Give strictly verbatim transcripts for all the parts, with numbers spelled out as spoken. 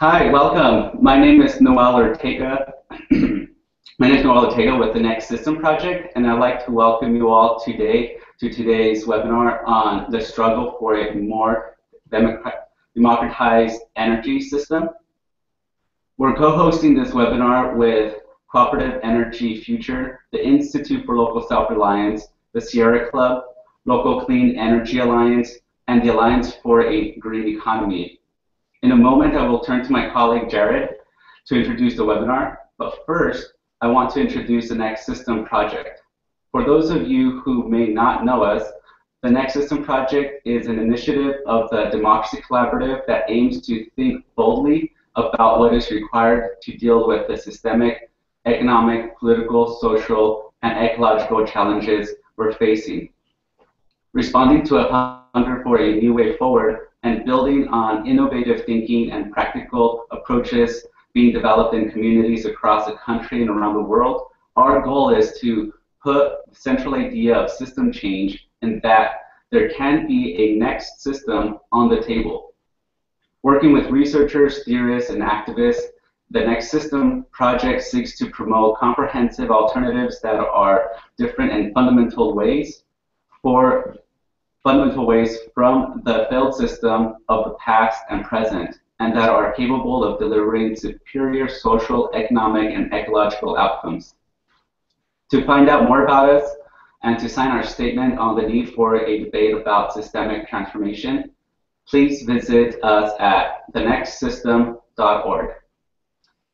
Hi, welcome. My name is Noel Ortega. My name is Noel Ortega with the Next System Project, and I'd like to welcome you all today to today's webinar on the struggle for a more democratized energy system. We're co-hosting this webinar with Cooperative Energy Futures, the Institute for Local Self-Reliance, the Sierra Club, Local Clean Energy Alliance, and the Alliance for a Green Economy. In a moment, I will turn to my colleague Jared to introduce the webinar, but first, I want to introduce the Next System Project. For those of you who may not know us, the Next System Project is an initiative of the Democracy Collaborative that aims to think boldly about what is required to deal with the systemic, economic, political, social, and ecological challenges we're facing. Responding to a hunger for a new way forward and building on innovative thinking and practical approaches being developed in communities across the country and around the world, our goal is to put the central idea of system change and that there can be a next system on the table. Working with researchers, theorists, and activists, the Next System Project seeks to promote comprehensive alternatives that are different in fundamental ways for fundamental ways from the failed system of the past and present, and that are capable of delivering superior social, economic, and ecological outcomes. To find out more about us and to sign our statement on the need for a debate about systemic transformation, please visit us at the next system dot org.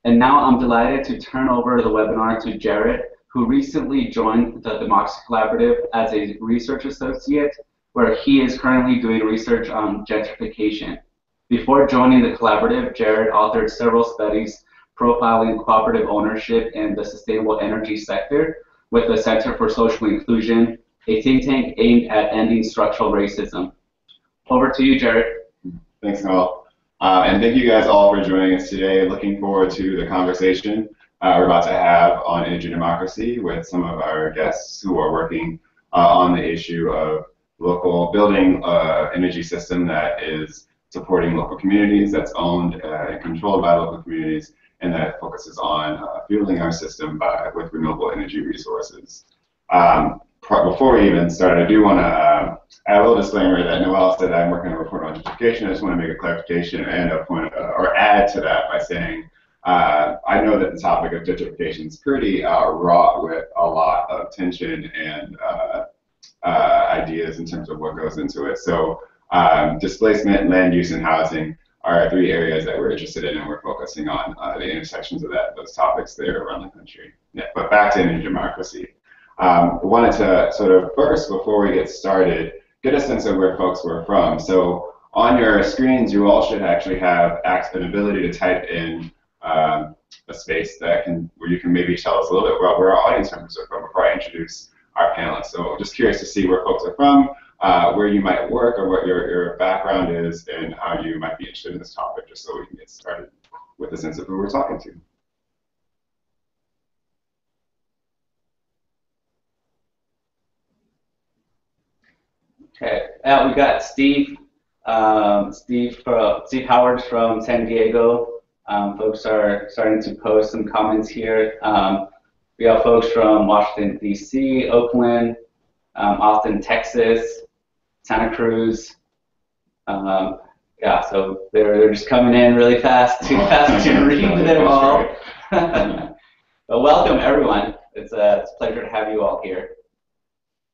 And now I'm delighted to turn over the webinar to Jared, who recently joined the Democracy Collaborative as a research associate, where he is currently doing research on gentrification. Before joining the collaborative, Jared authored several studies profiling cooperative ownership in the sustainable energy sector with the Center for Social Inclusion, a think tank aimed at ending structural racism. Over to you, Jared. Thanks, Noel. Uh, and thank you guys all for joining us today. Looking forward to the conversation uh, we're about to have on energy democracy with some of our guests who are working uh, on the issue of local building uh, energy system that is supporting local communities, that's owned uh, and controlled by local communities, and that focuses on uh, fueling our system by, with renewable energy resources. Um, Before we even start, I do want to uh, add a little disclaimer that Noel said I'm working on a report on gentrification. I just want to make a clarification and a point, uh, or add to that by saying uh, I know that the topic of gentrification is pretty uh, wrought with a lot of tension and uh, uh, ideas in terms of what goes into it. So um, displacement, land use, and housing are three areas that we're interested in, and we're focusing on uh, the intersections of that, those topics there around the country. Yeah, but back to energy democracy. Um, I wanted to sort of first, before we get started, get a sense of where folks were from. So on your screens, you all should actually have an ability to type in um, a space that can, where you can maybe tell us a little bit about where our audience members are from before I introduce our panelists. So just curious to see where folks are from, uh, where you might work, or what your, your background is, and how you might be interested in this topic, just so we can get started with a sense of who we're talking to. Okay, uh, we got Steve, um, Steve, uh, Steve Howard from San Diego. Um, folks are starting to post some comments here. Um, we have folks from Washington, D C, Oakland, um, Austin, Texas, Santa Cruz. Um, yeah, so they're, they're just coming in really fast, too fast to read them all. But welcome, everyone. It's a, it's a pleasure to have you all here.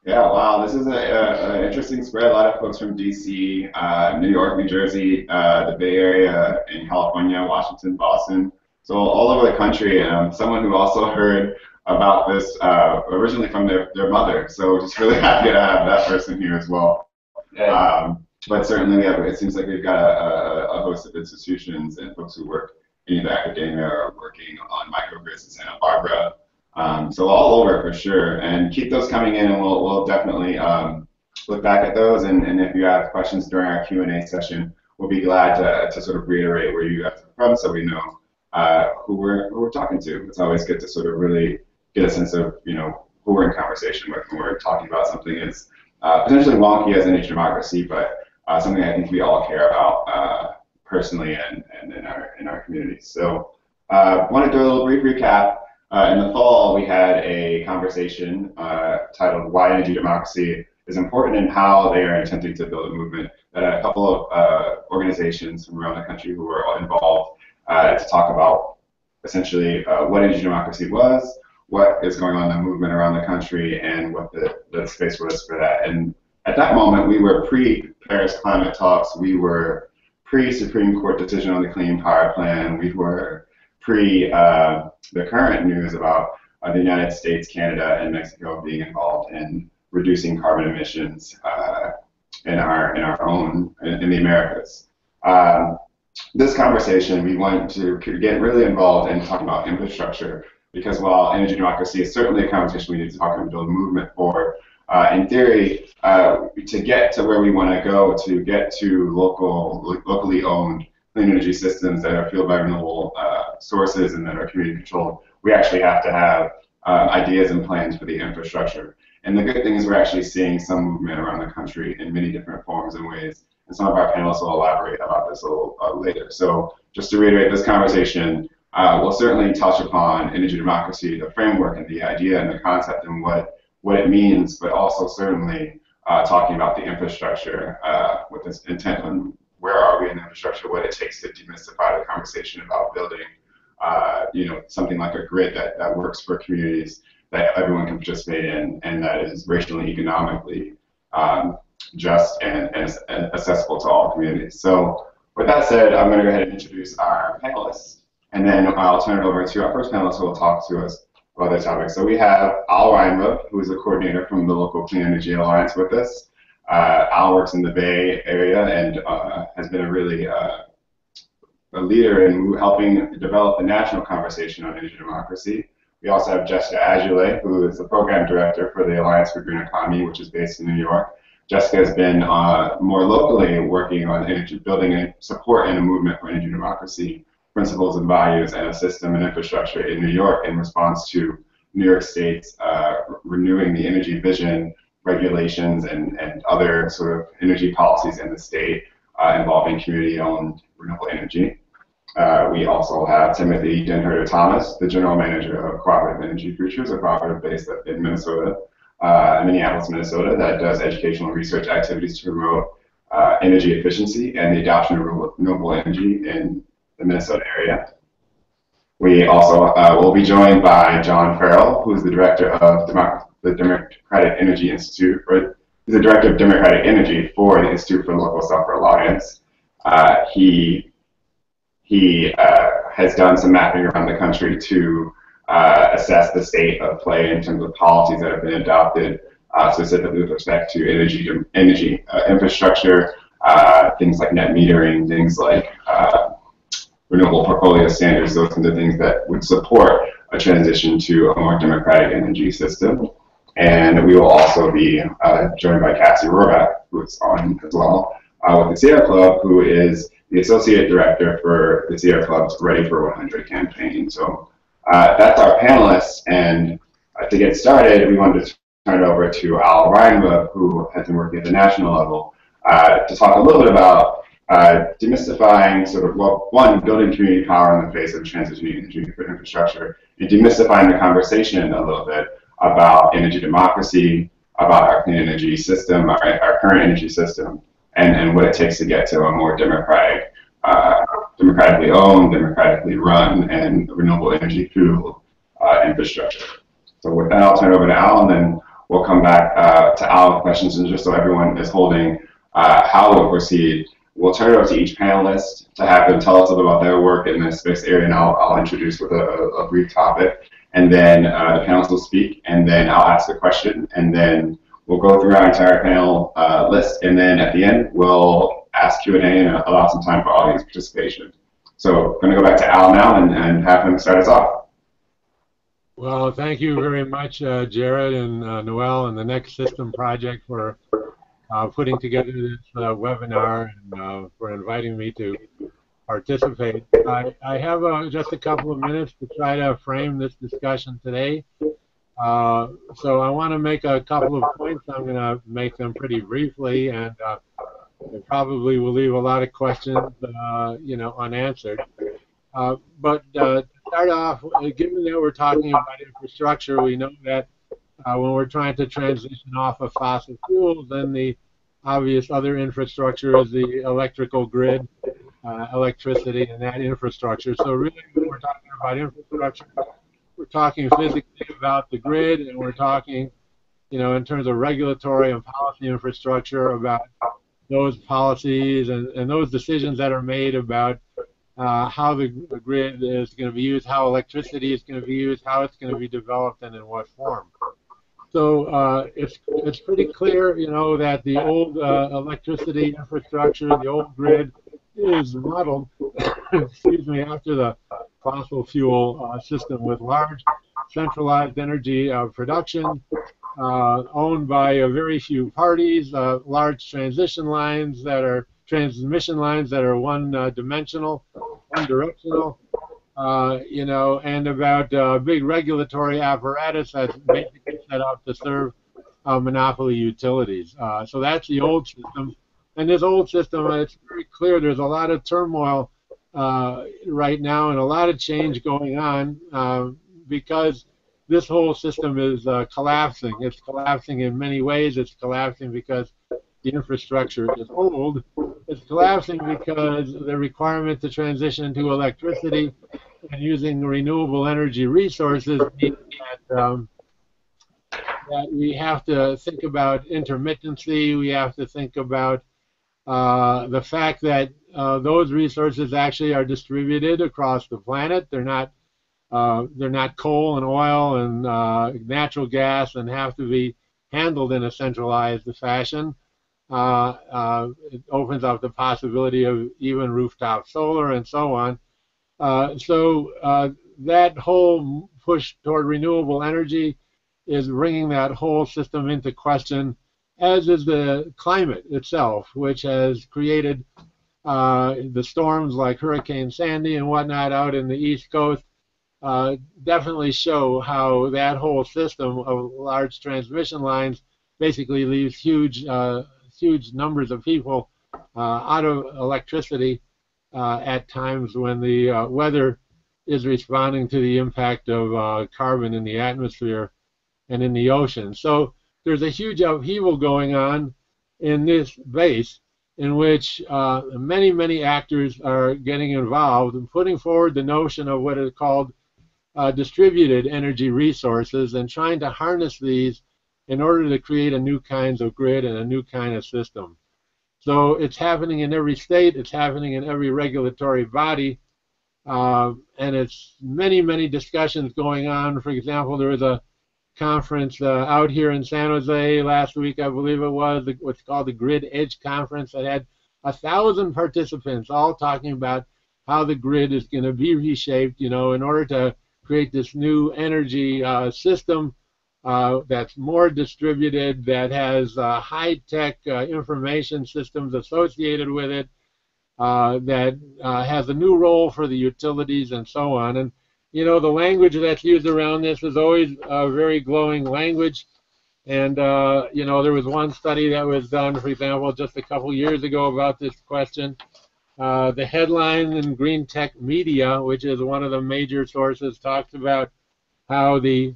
Yeah, wow, this is an interesting spread. A lot of folks from D C, uh, New York, New Jersey, uh, the Bay Area, in California, Washington, Boston, so all over the country. And I'm someone who also heard about this uh, originally from their, their mother, so just really happy to have that person here as well. Um, but certainly, we have, it seems like we've got a, a host of institutions and folks who work in either academia or working on microgrids in Santa Barbara. Um, so all over for sure, and keep those coming in, and we'll, we'll definitely um, look back at those, and, and if you have questions during our Q and A session, we'll be glad to, to sort of reiterate where you guys are from so we know uh, who, we're, who we're talking to. It's always good to sort of really get a sense of, you know, who we're in conversation with when we're talking about something that's uh, potentially wonky as an energy democracy, but uh, something I think we all care about uh, personally and, and in our in our communities. So uh, wanted to do a little brief recap. Uh, in the fall, we had a conversation uh, titled "Why Energy Democracy is Important and How They Are Attempting to Build a Movement." Uh, a couple of uh, organizations from around the country who were involved uh, to talk about essentially uh, what energy democracy was, what is going on in the movement around the country, and what the, the space was for that. And at that moment, we were pre-Paris climate talks, we were pre-Supreme Court decision on the Clean Power Plan, we were pre uh, the current news about uh, the United States, Canada, and Mexico being involved in reducing carbon emissions uh, in our in our own, in, in the Americas. Uh, this conversation, we wanted to get really involved in talking about infrastructure, because while energy democracy is certainly a conversation we need to talk and build a movement for, uh, in theory, uh, to get to where we want to go, to get to local, locally owned clean energy systems that are fueled by renewable uh, sources and that are community controlled, we actually have to have uh, ideas and plans for the infrastructure. And the good thing is we're actually seeing some movement around the country in many different forms and ways, and some of our panelists will elaborate about this a little uh, later. So just to reiterate this conversation, Uh, we'll certainly touch upon energy democracy, the framework and the idea and the concept and what, what it means, but also certainly uh, talking about the infrastructure uh, with this intent on where are we in infrastructure, what it takes to demystify the conversation about building uh, you know, something like a grid that, that works for communities that everyone can participate in and that is racially and economically um, just and, and, and accessible to all communities. So with that said, I'm going to go ahead and introduce our panelists. And then I'll turn it over to our first panelist who will talk to us about the topic. So we have Al Weinrub, who is a coordinator from the Local Clean Energy Alliance with us. Uh, Al works in the Bay Area and uh, has been a really uh, a leader in helping develop the national conversation on energy democracy. We also have Jessica Azulay, who is the program director for the Alliance for a Green Economy, which is based in New York. Jessica has been uh, more locally working on energy, building a support and a movement for energy democracy, principles and values, and a system and infrastructure in New York in response to New York State's uh, renewing the energy vision, regulations, and, and other sort of energy policies in the state uh, involving community-owned renewable energy. Uh, we also have Timothy Den-Herder Thomas, the general manager of Cooperative Energy Futures, a cooperative based in Minnesota, uh, Minneapolis, Minnesota, that does educational research activities to promote uh, energy efficiency and the adoption of renewable energy in the Minnesota area. We also uh, will be joined by John Farrell, who is the director of Demo the Democratic Energy Institute, or the director of Democratic Energy for the Institute for Local Self-Reliance. Uh, he he uh, has done some mapping around the country to uh, assess the state of play in terms of policies that have been adopted, uh, specifically with respect to energy energy uh, infrastructure, uh, things like net metering, things like Uh, renewable portfolio standards, those kinds of things that would support a transition to a more democratic energy system. And we will also be uh, joined by Cassie Rohrbach, who is on as well, uh, with the Sierra Club, who is the Associate Director for the Sierra Club's Ready for one hundred campaign. So uh, that's our panelists, and uh, to get started, we wanted to turn it over to Al Weinrub, who has been working at the national level, uh, to talk a little bit about Uh, demystifying sort of, well, one, building community power in the face of transitioning energy for infrastructure, and demystifying the conversation a little bit about energy democracy, about our clean energy system, our, our current energy system, and, and what it takes to get to a more democratic, uh, democratically owned, democratically run, and renewable energy fuel uh, infrastructure. So with that, I'll turn it over to Al, and then we'll come back uh, to Al with questions, and just so everyone is holding uh, how we'll proceed. We'll turn it over to each panelist to have them tell us a little about their work in this space area, and I'll, I'll introduce with a, a brief topic. And then uh, the panelists will speak, and then I'll ask a question, and then we'll go through our entire panel uh, list, and then at the end, we'll ask Q and A and allow some time for audience participation. So I'm going to go back to Al now and, and have him start us off. Well, thank you very much, uh, Jared and uh, Noel and the Next System Project for Uh, putting together this uh, webinar and uh, for inviting me to participate. I, I have uh, just a couple of minutes to try to frame this discussion today. Uh, so I want to make a couple of points. I'm going to make them pretty briefly and uh, It probably will leave a lot of questions, uh, you know, unanswered. Uh, but uh, to start off, given that we're talking about infrastructure, we know that uh, when we're trying to transition off of fossil fuels, then the obvious other infrastructure is the electrical grid, uh, electricity, and that infrastructure. So really, when we're talking about infrastructure, we're talking physically about the grid, and we're talking, you know, in terms of regulatory and policy infrastructure about those policies and, and those decisions that are made about uh, how the grid is going to be used, how electricity is going to be used, how it's going to be developed, and in what form. So uh, it's, it's pretty clear, you know, that the old uh, electricity infrastructure, the old grid, is modeled, excuse me, after the fossil fuel uh, system with large centralized energy uh, production, Uh, owned by uh, very few parties, uh, large transition lines that are transmission lines that are one-dimensional, uh, one-directional, uh, you know, and about uh, big regulatory apparatus that's basically set up to serve uh, monopoly utilities. Uh, so that's the old system. And this old system, it's very clear there's a lot of turmoil uh, right now and a lot of change going on uh, because this whole system is uh, collapsing. It's collapsing in many ways. It's collapsing because the infrastructure is old. It's collapsing because the requirement to transition to electricity and using renewable energy resources means that, um, that we have to think about intermittency. We have to think about uh, the fact that uh, those resources actually are distributed across the planet. They're not Uh, they're not coal and oil and uh, natural gas and have to be handled in a centralized fashion. Uh, uh, it opens up the possibility of even rooftop solar and so on. Uh, so uh, that whole push toward renewable energy is bringing that whole system into question, as is the climate itself, which has created uh, the storms like Hurricane Sandy and whatnot out in the East Coast. Uh, definitely show how that whole system of large transmission lines basically leaves huge, uh, huge numbers of people uh, out of electricity uh, at times when the uh, weather is responding to the impact of uh, carbon in the atmosphere and in the ocean. So there's a huge upheaval going on in this base in which uh, many, many actors are getting involved and putting forward the notion of what is called Uh, distributed energy resources and trying to harness these in order to create a new kinds of grid and a new kind of system. So it's happening in every state, it's happening in every regulatory body, uh, and it's many, many discussions going on. For example, there was a conference uh, out here in San Jose last week, I believe it was, what's called the Grid Edge Conference, that had a thousand participants all talking about how the grid is going to be reshaped, you know, in order to create this new energy uh, system uh, that's more distributed, that has uh, high-tech uh, information systems associated with it, uh, that uh, has a new role for the utilities and so on. And, you know, the language that's used around this is always a very glowing language. And, uh, you know, there was one study that was done, for example, just a couple years ago about this question. Uh, the headline in Green Tech Media, which is one of the major sources, talks about how the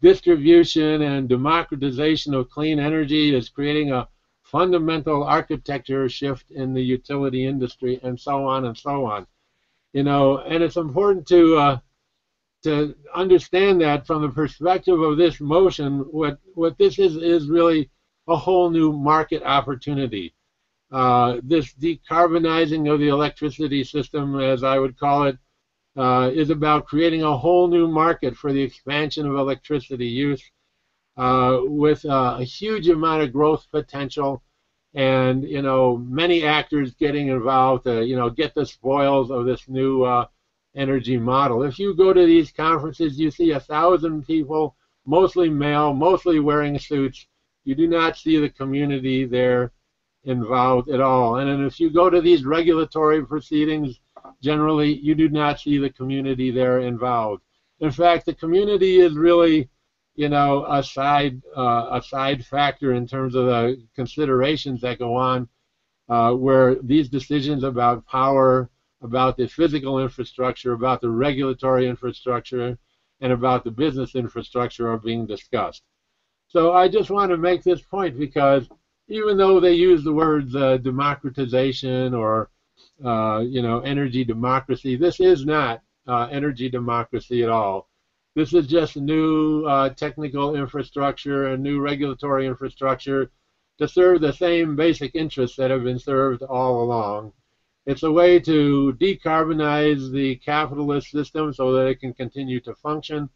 distribution and democratization of clean energy is creating a fundamental architecture shift in the utility industry, and so on and so on. You know, and it's important to uh, to understand that from the perspective of this motion, what what this is is really a whole new market opportunity. Uh, this decarbonizing of the electricity system, as I would call it, uh, is about creating a whole new market for the expansion of electricity use uh, with uh, a huge amount of growth potential and, you know, many actors getting involved to, you know, get the spoils of this new uh, energy model. If you go to these conferences, you see a thousand people, mostly male, mostly wearing suits. You do not see the community there involved at all. And, and if you go to these regulatory proceedings, generally you do not see the community there involved. In fact, the community is really, you know, a side, uh, a side factor in terms of the considerations that go on uh, where these decisions about power, about the physical infrastructure, about the regulatory infrastructure, and about the business infrastructure are being discussed. So I just want to make this point because even though they use the words uh, democratization or uh, you know, energy democracy, this is not uh, energy democracy at all. This is just new uh, technical infrastructure and new regulatory infrastructure to serve the same basic interests that have been served all along. It's a way to decarbonize the capitalist system so that it can continue to function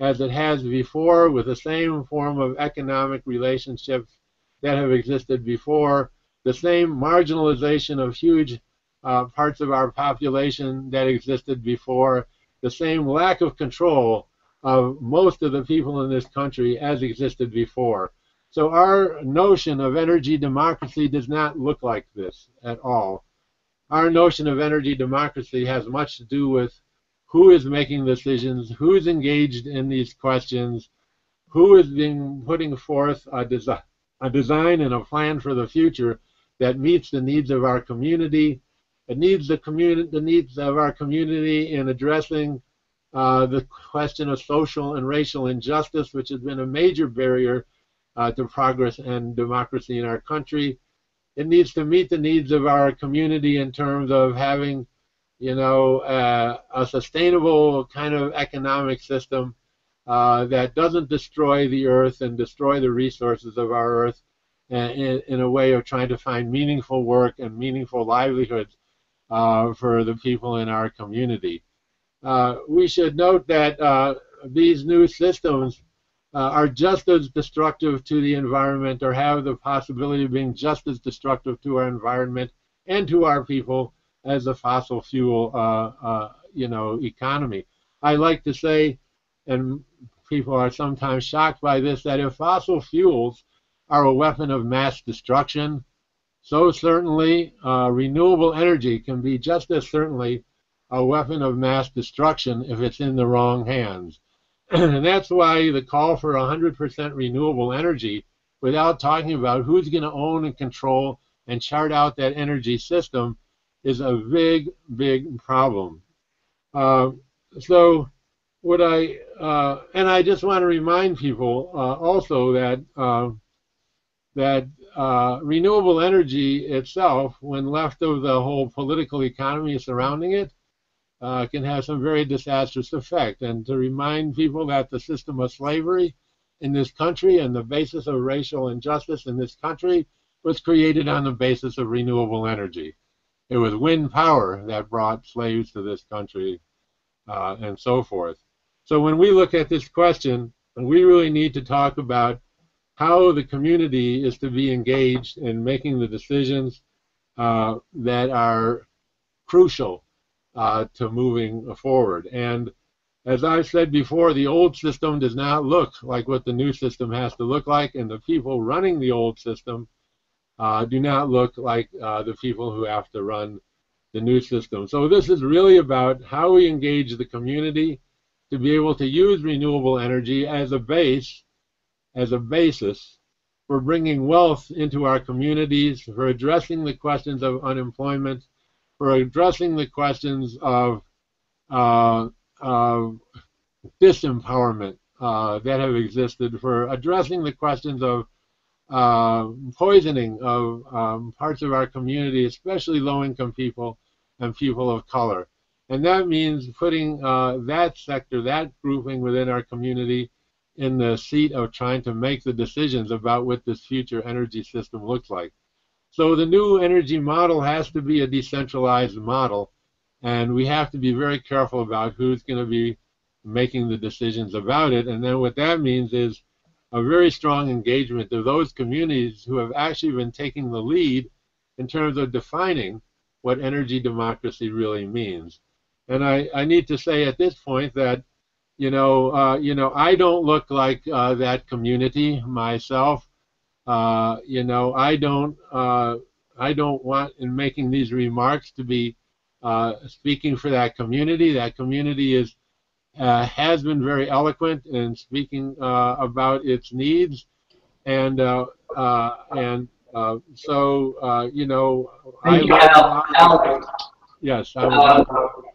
as it has before with the same form of economic relationships that have existed before, the same marginalization of huge uh, parts of our population that existed before, the same lack of control of most of the people in this country as existed before. So our notion of energy democracy does not look like this at all. Our notion of energy democracy has much to do with who is making decisions, who's engaged in these questions, who is being putting forth a, desi a design and a plan for the future that meets the needs of our community. It needs the, communi the needs of our community in addressing uh, the question of social and racial injustice, which has been a major barrier uh, to progress and democracy in our country. It needs to meet the needs of our community in terms of having, you know, uh, a sustainable kind of economic system uh, that doesn't destroy the earth and destroy the resources of our earth uh, in, in a way of trying to find meaningful work and meaningful livelihoods uh, for the people in our community. Uh, we should note that uh, these new systems Uh, are just as destructive to the environment or have the possibility of being just as destructive to our environment and to our people as the fossil fuel uh, uh, you know, economy. I like to say, and people are sometimes shocked by this, that if fossil fuels are a weapon of mass destruction, so certainly uh, renewable energy can be just as certainly a weapon of mass destruction if it's in the wrong hands. And that's why the call for one hundred percent renewable energy, without talking about who's going to own and control and chart out that energy system, is a big, big problem. Uh, so what I, uh, and I just want to remind people uh, also that, uh, that uh, renewable energy itself, when left of the whole political economy surrounding it, Uh, can have some very disastrous effect. And to remind people that the system of slavery in this country and the basis of racial injustice in this country was created on the basis of renewable energy. It was wind power that brought slaves to this country uh, and so forth. So when we look at this question, we really need to talk about how the community is to be engaged in making the decisions uh, that are crucial Uh, to moving forward. And as I've said before, the old system does not look like what the new system has to look like, and the people running the old system uh, do not look like uh, the people who have to run the new system. So this is really about how we engage the community to be able to use renewable energy as a base, as a basis for bringing wealth into our communities, for addressing the questions of unemployment, for addressing the questions of, uh, of disempowerment uh, that have existed, for addressing the questions of uh, poisoning of um, parts of our community, especially low-income people and people of color. And that means putting uh, that sector, that grouping within our community in the seat of trying to make the decisions about what this future energy system looks like. So the new energy model has to be a decentralized model, and we have to be very careful about who's going to be making the decisions about it. And then what that means is a very strong engagement of those communities who have actually been taking the lead in terms of defining what energy democracy really means. And I, I need to say at this point that, you know, uh, you know, I don't look like uh, that community myself. Uh, you know, I don't, uh, I don't want, in making these remarks, to be uh, speaking for that community. That community is, uh, has been very eloquent in speaking uh, about its needs, and uh, uh, and Uh, so, uh, you know, Thank I, you, Al. Al. Yes. I uh,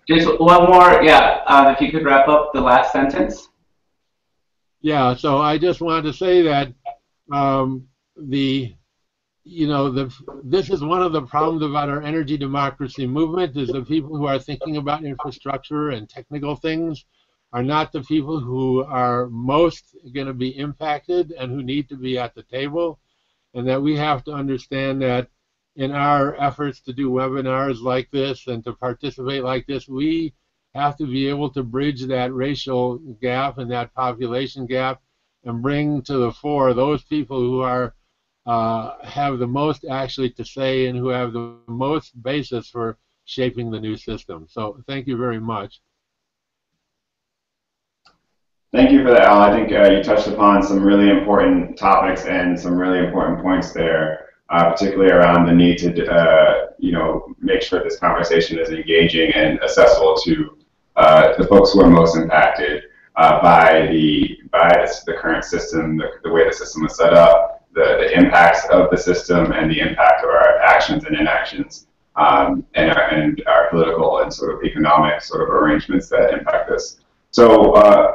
just one more, yeah, um, if you could wrap up the last sentence. Yeah, so I just wanted to say that um, the, you know, the this is one of the problems about our energy democracy movement is the people who are thinking about infrastructure and technical things are not the people who are most going to be impacted and who need to be at the table, and that we have to understand that in our efforts to do webinars like this and to participate like this, we have to be able to bridge that racial gap and that population gap and bring to the fore those people who are uh, have the most actually to say and who have the most basis for shaping the new system. So thank you very much. Thank you for that, Al. I think uh, you touched upon some really important topics and some really important points there, uh, particularly around the need to, uh, you know, make sure this conversation is engaging and accessible to uh, the folks who are most impacted uh, by the by the current system, the, the way the system is set up, the, the impacts of the system, and the impact of our actions and inactions, um, and our, and our political and sort of economic sort of arrangements that impact this. So. Uh,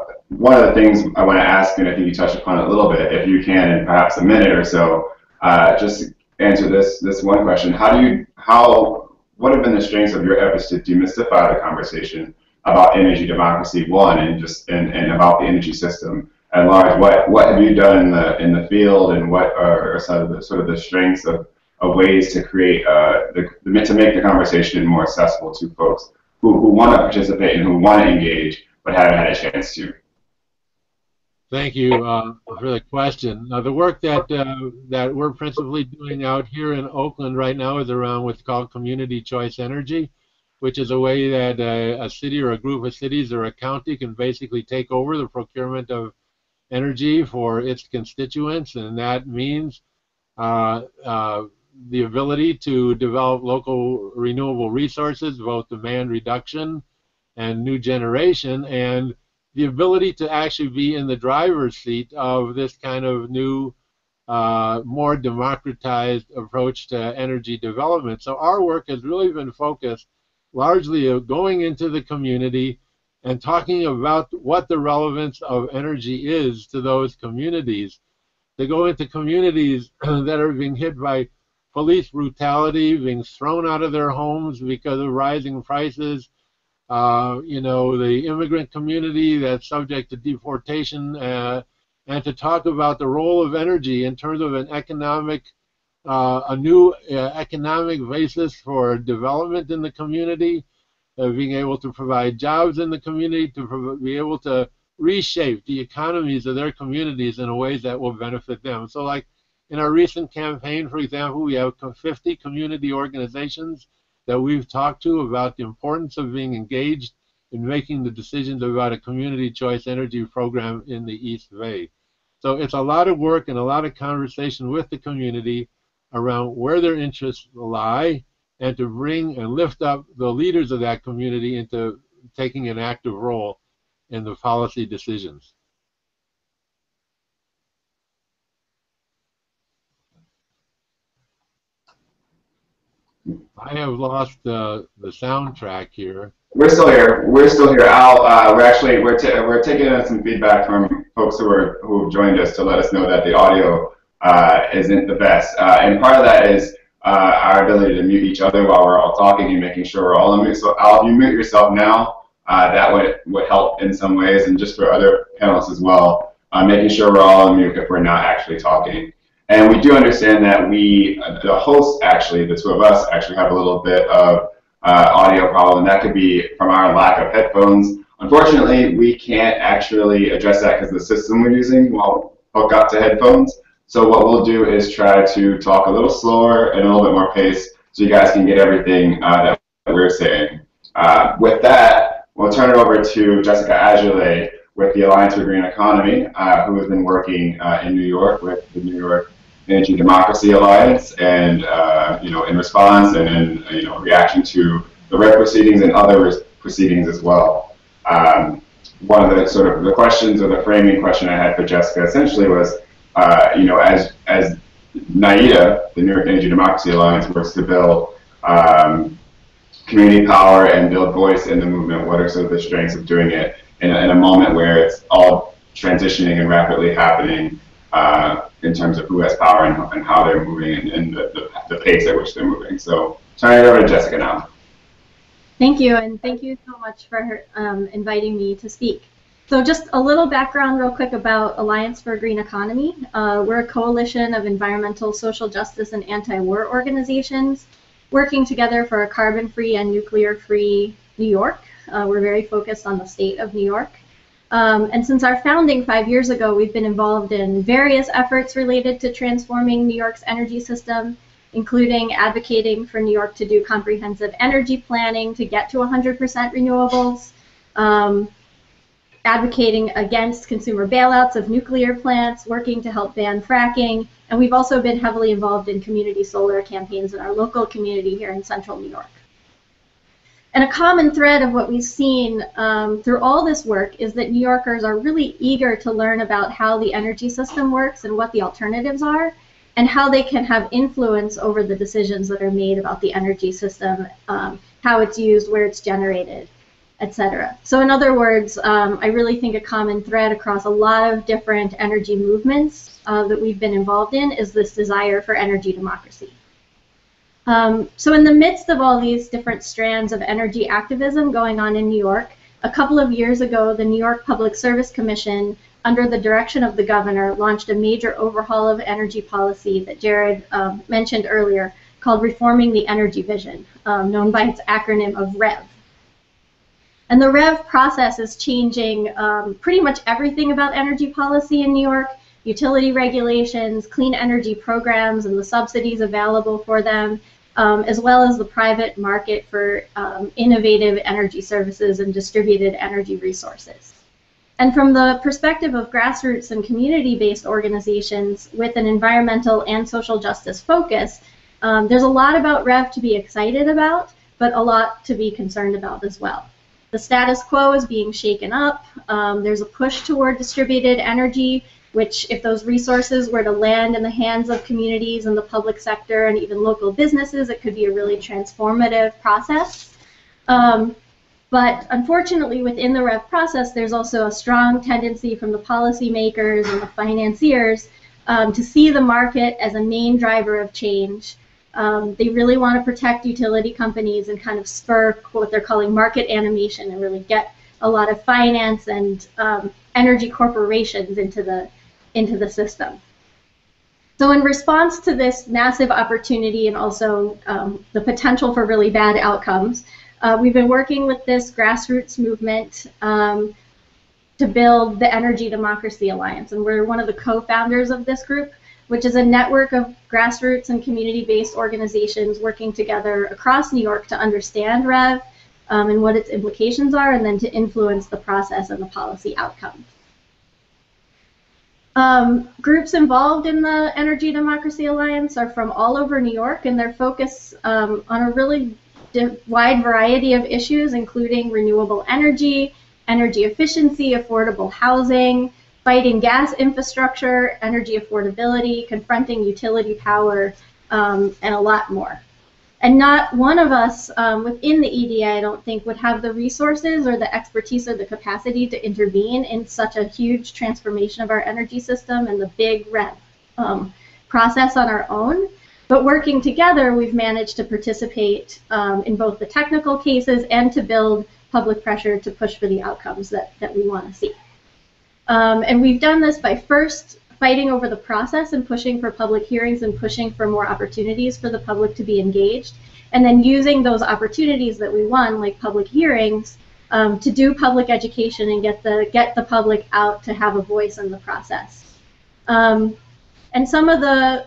One of the things I want to ask, and I think you touched upon it a little bit, if you can, in perhaps a minute or so, uh, just answer this this one question: How do you how what have been the strengths of your efforts to demystify the conversation about energy democracy, one, and just and, and about the energy system at large? What what have you done in the in the field, and what are sort of the, sort of the strengths of, of ways to create uh, the to make the conversation more accessible to folks who who want to participate and who want to engage but haven't had a chance to? Thank you uh, for the question. Now, the work that uh, that we're principally doing out here in Oakland right now is around what's called Community Choice Energy, which is a way that uh, a city or a group of cities or a county can basically take over the procurement of energy for its constituents, and that means uh, uh, the ability to develop local renewable resources, both demand reduction and new generation, and the ability to actually be in the driver's seat of this kind of new, uh, more democratized approach to energy development. So our work has really been focused largely on going into the community and talking about what the relevance of energy is to those communities. To go into communities that are being hit by police brutality, being thrown out of their homes because of rising prices, Uh, you know, the immigrant community that's subject to deportation, uh, and to talk about the role of energy in terms of an economic, uh, a new uh, economic basis for development in the community, uh, being able to provide jobs in the community, to be able to reshape the economies of their communities in ways that will benefit them. So like in our recent campaign, for example, we have fifty community organizations that we've talked to about the importance of being engaged in making the decisions about a community choice energy program in the East Bay. So it's a lot of work and a lot of conversation with the community around where their interests lie, and to bring and lift up the leaders of that community into taking an active role in the policy decisions. I have lost uh, the soundtrack here. We're still here. We're still here. Al, uh, we're actually we're t we're taking in some feedback from folks who are who have joined us to let us know that the audio uh, isn't the best, uh, and part of that is uh, our ability to mute each other while we're all talking and making sure we're all on mute. So Al, if you mute yourself now, uh, that would would help in some ways, and just for other panelists as well, uh, making sure we're all on mute if we're not actually talking. And we do understand that we, the hosts actually, the two of us actually have a little bit of uh, audio problem. That could be from our lack of headphones. Unfortunately, we can't actually address that because the system we're using won't hook up to headphones. So what we'll do is try to talk a little slower and a little bit more pace so you guys can get everything uh, that we're saying. Uh, with that, we'll turn it over to Jessica Azulay with the Alliance for a Green Economy, uh, who has been working uh, in New York with the New York Energy Democracy Alliance, and uh, you know, in response and in you know reaction to the R E D proceedings and other proceedings as well. Um, one of the sort of the questions or the framing question I had for Jessica essentially was, uh, you know, as as NAIDA, the New York Energy Democracy Alliance, works to build um, community power and build voice in the movement. What are sort of the strengths of doing it in a, in a moment where it's all transitioning and rapidly happening uh, in terms of who has power and, and how they're moving and, and the, the, the pace at which they're moving. So turn it over to Jessica now. Thank you, and thank you so much for um, inviting me to speak. So just a little background real quick about Alliance for a Green Economy. Uh, we're a coalition of environmental, social justice, and anti-war organizations working together for a carbon-free and nuclear-free New York. Uh, we're very focused on the state of New York. Um, and since our founding five years ago, we've been involved in various efforts related to transforming New York's energy system, including advocating for New York to do comprehensive energy planning to get to one hundred percent renewables, um, advocating against consumer bailouts of nuclear plants, working to help ban fracking, and we've also been heavily involved in community solar campaigns in our local community here in central New York. And a common thread of what we've seen um, through all this work is that New Yorkers are really eager to learn about how the energy system works and what the alternatives are, and how they can have influence over the decisions that are made about the energy system, um, how it's used, where it's generated, et cetera. So in other words, um, I really think a common thread across a lot of different energy movements uh, that we've been involved in is this desire for energy democracy. Um, so in the midst of all these different strands of energy activism going on in New York, a couple of years ago, the New York Public Service Commission, under the direction of the governor, launched a major overhaul of energy policy that Jared um, mentioned earlier called Reforming the Energy Vision, um, known by its acronym of REV. And the REV process is changing um, pretty much everything about energy policy in New York, utility regulations, clean energy programs and the subsidies available for them, um, as well as the private market for um, innovative energy services and distributed energy resources. And from the perspective of grassroots and community-based organizations with an environmental and social justice focus, um, there's a lot about REV to be excited about, but a lot to be concerned about as well. The status quo is being shaken up. Um, there's a push toward distributed energy, which if those resources were to land in the hands of communities and the public sector and even local businesses, it could be a really transformative process. Um, but unfortunately, within the REV process, there's also a strong tendency from the policymakers and the financiers um, to see the market as a main driver of change. Um, they really want to protect utility companies and kind of spur what they're calling market animation and really get a lot of finance and um, energy corporations into the, into the system. So in response to this massive opportunity and also um, the potential for really bad outcomes, uh, we've been working with this grassroots movement um, to build the Energy Democracy Alliance, and we're one of the co-founders of this group, which is a network of grassroots and community-based organizations working together across New York to understand REV um, and what its implications are, and then to influence the process and the policy outcomes. Um, groups involved in the Energy Democracy Alliance are from all over New York, and their focus um, on a really wide variety of issues, including renewable energy, energy efficiency, affordable housing, fighting gas infrastructure, energy affordability, confronting utility power, um, and a lot more. And not one of us um, within the E D A, I don't think, would have the resources or the expertise or the capacity to intervene in such a huge transformation of our energy system and the big REV um, process on our own. But working together, we've managed to participate um, in both the technical cases and to build public pressure to push for the outcomes that, that we want to see. Um, and we've done this by first fighting over the process and pushing for public hearings and pushing for more opportunities for the public to be engaged, and then using those opportunities that we won, like public hearings, um, to do public education and get the, get the public out to have a voice in the process. Um, and some of, the,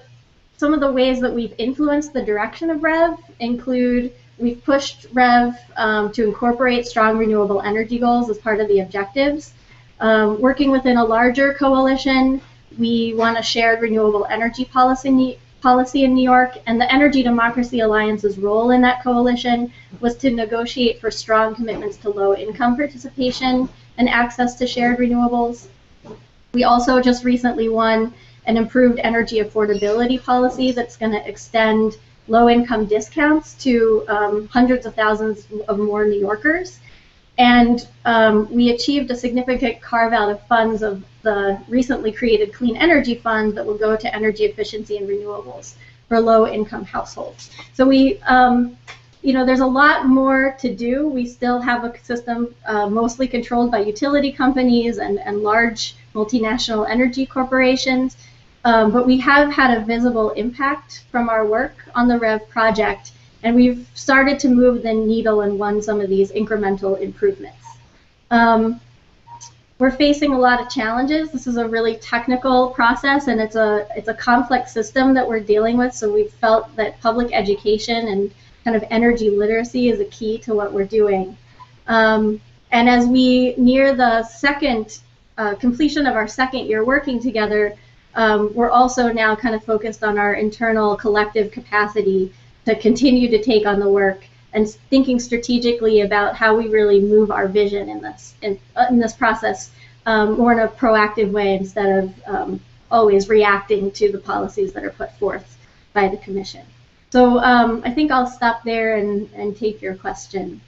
some of the ways that we've influenced the direction of REV include we've pushed REV um, to incorporate strong renewable energy goals as part of the objectives. Um, working within a larger coalition, we want a shared renewable energy policy, policy in New York, and the Energy Democracy Alliance's role in that coalition was to negotiate for strong commitments to low-income participation and access to shared renewables. We also just recently won an improved energy affordability policy that's going to extend low-income discounts to um, hundreds of thousands of more New Yorkers. And um, we achieved a significant carve-out of funds of the recently created Clean Energy Fund that will go to energy efficiency and renewables for low-income households. So we, um, you know, there's a lot more to do. We still have a system uh, mostly controlled by utility companies and, and large multinational energy corporations, um, but we have had a visible impact from our work on the REV project, and we've started to move the needle and won some of these incremental improvements. Um, We're facing a lot of challenges. This is a really technical process, and it's a it's a complex system that we're dealing with, so we've felt that public education and kind of energy literacy is a key to what we're doing. Um, and as we near the second uh, completion of our second year working together, um, we're also now kind of focused on our internal collective capacity to continue to take on the work and thinking strategically about how we really move our vision in this in, in this process um, more in a proactive way instead of um, always reacting to the policies that are put forth by the Commission. So um, I think I'll stop there and, and take your question.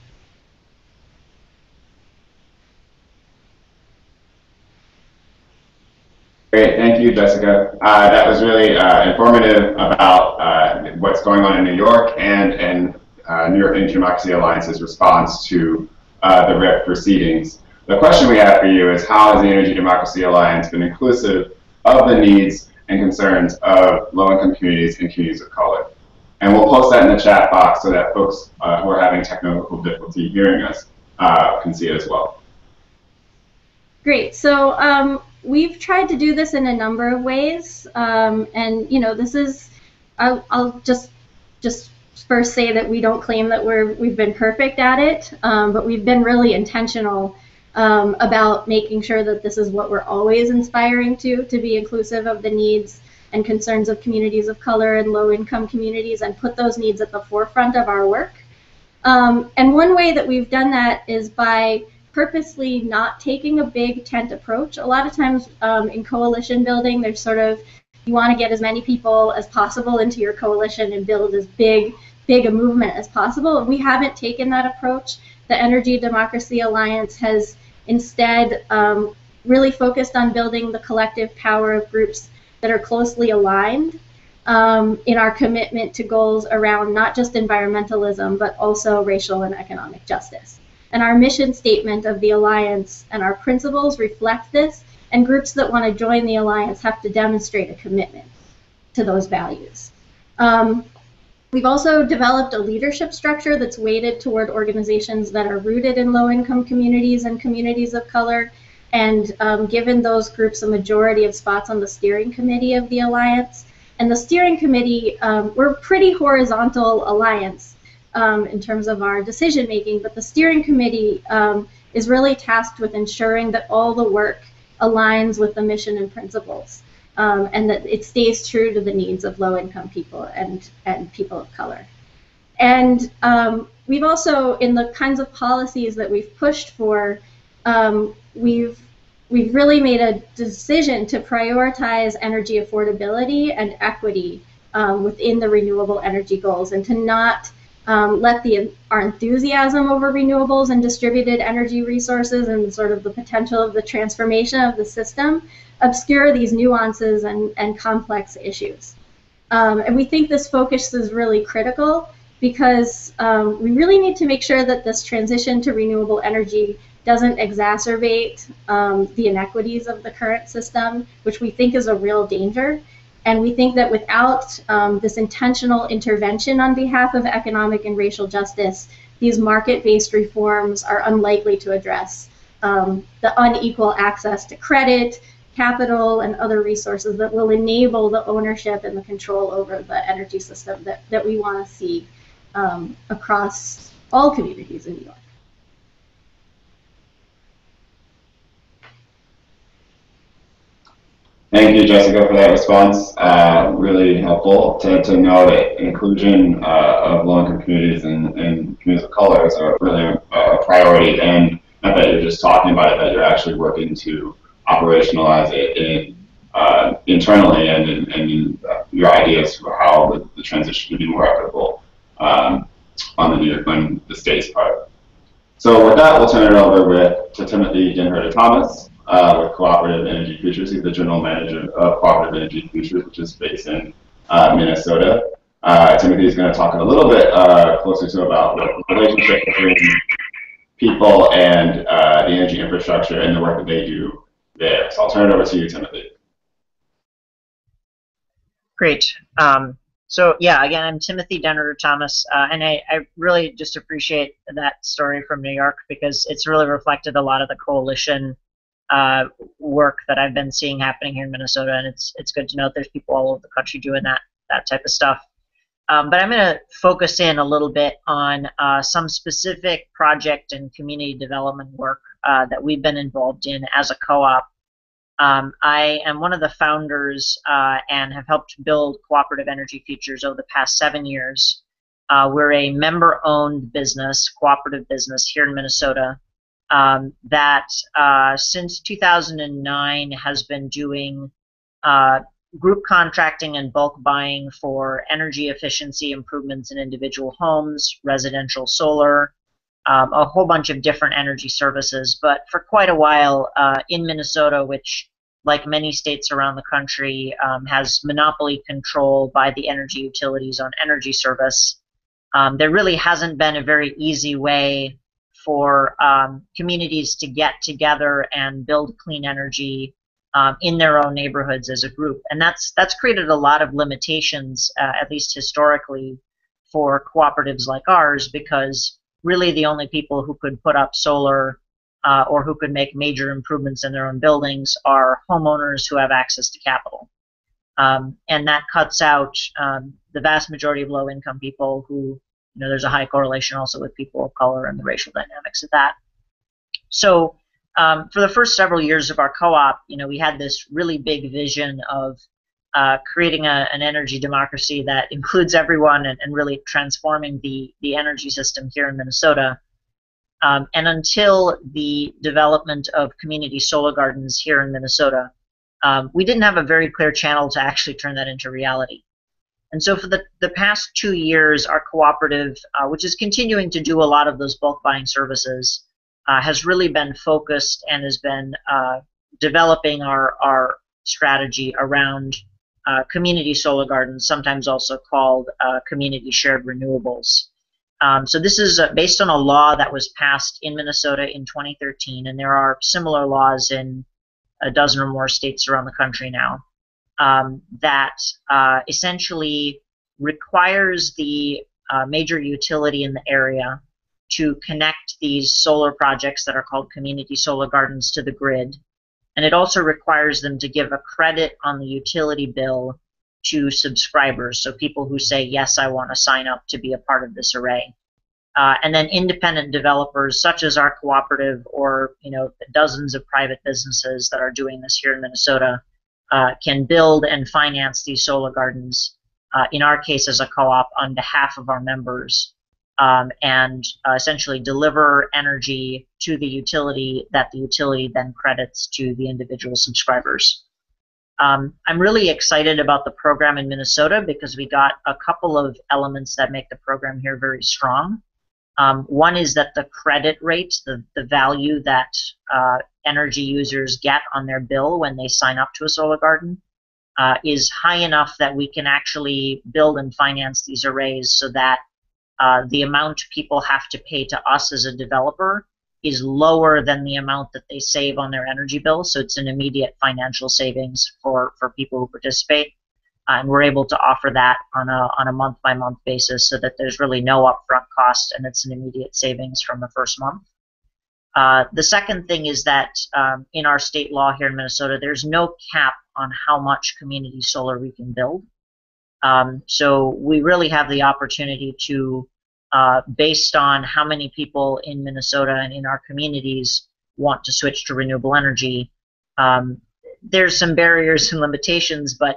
Great, thank you, Jessica. Uh, that was really uh, informative about uh, what's going on in New York and and. Uh, New York Energy Democracy Alliance's response to uh, the REV proceedings. The question we have for you is, how has the Energy Democracy Alliance been inclusive of the needs and concerns of low-income communities and communities of color? And we'll post that in the chat box so that folks uh, who are having technical difficulty hearing us uh, can see it as well. Great. So um, we've tried to do this in a number of ways, um, and you know, this is. I'll, I'll just just. First, say that we don't claim that we're we've been perfect at it, um, but we've been really intentional um, about making sure that this is what we're always inspiring to to be inclusive of the needs and concerns of communities of color and low-income communities, and put those needs at the forefront of our work. Um, and one way that we've done that is by purposely not taking a big tent approach. A lot of times um, in coalition building, there's sort of you want to get as many people as possible into your coalition and build as big big a movement as possible. We haven't taken that approach. The Energy Democracy Alliance has instead um, really focused on building the collective power of groups that are closely aligned um, in our commitment to goals around not just environmentalism, but also racial and economic justice. And our mission statement of the Alliance and our principles reflect this, and groups that want to join the Alliance have to demonstrate a commitment to those values. Um, We've also developed a leadership structure that's weighted toward organizations that are rooted in low-income communities and communities of color, and um, given those groups a majority of spots on the steering committee of the Alliance. And the steering committee, um, we're a pretty horizontal alliance um, in terms of our decision-making, but the steering committee um, is really tasked with ensuring that all the work aligns with the mission and principles. Um, and that it stays true to the needs of low-income people and, and people of color. And um, we've also, in the kinds of policies that we've pushed for, um, we've, we've really made a decision to prioritize energy affordability and equity um, within the renewable energy goals, and to not um, let the, our enthusiasm over renewables and distributed energy resources and sort of the potential of the transformation of the system obscure these nuances and, and complex issues. Um, and we think this focus is really critical because um, we really need to make sure that this transition to renewable energy doesn't exacerbate um, the inequities of the current system, which we think is a real danger. And we think that without um, this intentional intervention on behalf of economic and racial justice, these market-based reforms are unlikely to address um, the unequal access to credit, capital, and other resources that will enable the ownership and the control over the energy system that, that we want to see um, across all communities in New York. Thank you, Jessica, for that response. Uh, really helpful to, to know that inclusion uh, of low-income communities and, and communities of color is really a priority, and not that you're just talking about it, that you're actually working to operationalize it in uh, internally and, and, and your ideas for how the, the transition would be more equitable um, on the New York, on the state's part. So with that, we'll turn it over with, to Timothy Den-Herder Thomas uh, with Cooperative Energy Futures. He's the general manager of Cooperative Energy Futures, which is based in uh, Minnesota. Uh, Timothy is going to talk a little bit uh, closer to about the relationship between people and uh, the energy infrastructure and the work that they do there. So I'll turn it over to you, Timothy. Great. Um, so yeah, again, I'm Timothy Den-Herder Thomas, uh, and I, I really just appreciate that story from New York because it's really reflected a lot of the coalition uh, work that I've been seeing happening here in Minnesota, and it's it's good to know that there's people all over the country doing that that type of stuff. Um, but I'm going to focus in a little bit on uh, some specific project and community development work uh, that we've been involved in as a co-op. Um, I am one of the founders uh, and have helped build Cooperative Energy Futures over the past seven years. Uh, we're a member-owned business, cooperative business here in Minnesota um, that uh, since two thousand nine has been doing uh, group contracting and bulk buying for energy efficiency improvements in individual homes, residential solar, um, a whole bunch of different energy services. But for quite a while uh, in Minnesota, which like many states around the country um, has monopoly control by the energy utilities on energy service, um, there really hasn't been a very easy way for um, communities to get together and build clean energy Um, in their own neighborhoods as a group, and that's that's created a lot of limitations, uh, at least historically, for cooperatives like ours, because really the only people who could put up solar uh, or who could make major improvements in their own buildings are homeowners who have access to capital, um, and that cuts out um, the vast majority of low-income people who, you know, there's a high correlation also with people of color and the racial dynamics of that. So. Um, for the first several years of our co-op, you know, we had this really big vision of uh, creating a, an energy democracy that includes everyone and, and really transforming the, the energy system here in Minnesota. Um, and until the development of community solar gardens here in Minnesota, um, we didn't have a very clear channel to actually turn that into reality. And so for the, the past two years, our cooperative, uh, which is continuing to do a lot of those bulk buying services, Uh, has really been focused and has been uh, developing our, our strategy around uh, community solar gardens, sometimes also called uh, community shared renewables. Um, so this is uh, based on a law that was passed in Minnesota in twenty thirteen, and there are similar laws in a dozen or more states around the country now um, that uh, essentially requires the uh, major utility in the area to connect these solar projects that are called community solar gardens to the grid. And it also requires them to give a credit on the utility bill to subscribers, so people who say, yes, I want to sign up to be a part of this array. Uh, and then independent developers, such as our cooperative or, you know, dozens of private businesses that are doing this here in Minnesota, uh, can build and finance these solar gardens, uh, in our case as a co-op, on behalf of our members. Um, and uh, essentially deliver energy to the utility that the utility then credits to the individual subscribers. Um, I'm really excited about the program in Minnesota because we got a couple of elements that make the program here very strong. Um, one is that the credit rate, the, the value that uh, energy users get on their bill when they sign up to a solar garden, uh, is high enough that we can actually build and finance these arrays so that Uh, the amount people have to pay to us as a developer is lower than the amount that they save on their energy bill, so it's an immediate financial savings for, for people who participate. Uh, and we're able to offer that on a, on a month-by-month basis so that there's really no upfront cost and it's an immediate savings from the first month. Uh, the second thing is that um, in our state law here in Minnesota, there's no cap on how much community solar we can build. Um, so we really have the opportunity to, uh, based on how many people in Minnesota and in our communities want to switch to renewable energy, um, there's some barriers and limitations, but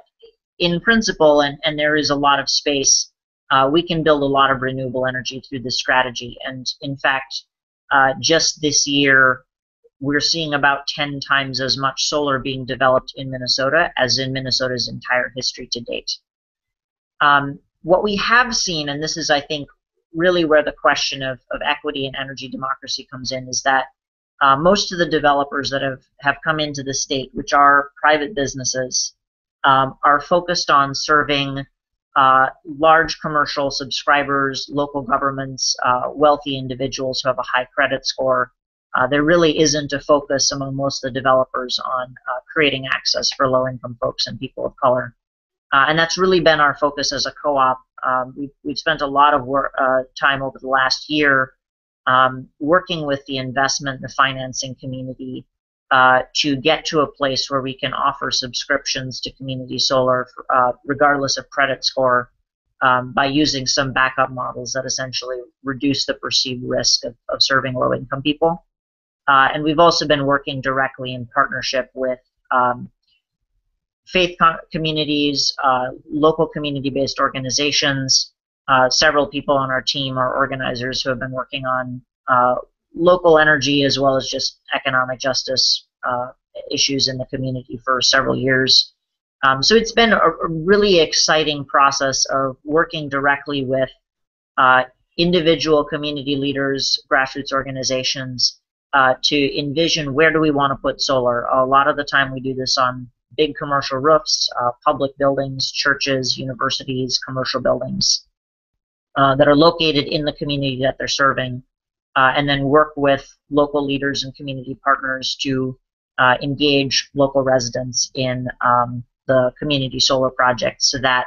in principle, and, and there is a lot of space, uh, we can build a lot of renewable energy through this strategy. And in fact, uh, just this year, we're seeing about ten times as much solar being developed in Minnesota as in Minnesota's entire history to date. Um, what we have seen, and this is, I think, really where the question of, of equity and energy democracy comes in, is that uh, most of the developers that have, have come into the state, which are private businesses, um, are focused on serving uh, large commercial subscribers, local governments, uh, wealthy individuals who have a high credit score. Uh, there really isn't a focus among most of the developers on uh, creating access for low-income folks and people of color. Uh, and that's really been our focus as a co-op. Um, we've, we've spent a lot of work, uh, time over the last year um, working with the investment, the financing community uh, to get to a place where we can offer subscriptions to community solar for, uh, regardless of credit score um, by using some backup models that essentially reduce the perceived risk of, of serving low-income people. Uh, and we've also been working directly in partnership with um, faith communities, uh, local community-based organizations. Uh, several people on our team are organizers who have been working on uh, local energy as well as just economic justice uh, issues in the community for several years. Um, so it's been a really exciting process of working directly with uh, individual community leaders, grassroots organizations, Uh, to envision where do we want to put solar. A lot of the time we do this on big commercial roofs, uh, public buildings, churches, universities, commercial buildings uh, that are located in the community that they're serving, uh, and then work with local leaders and community partners to uh, engage local residents in um, the community solar project so that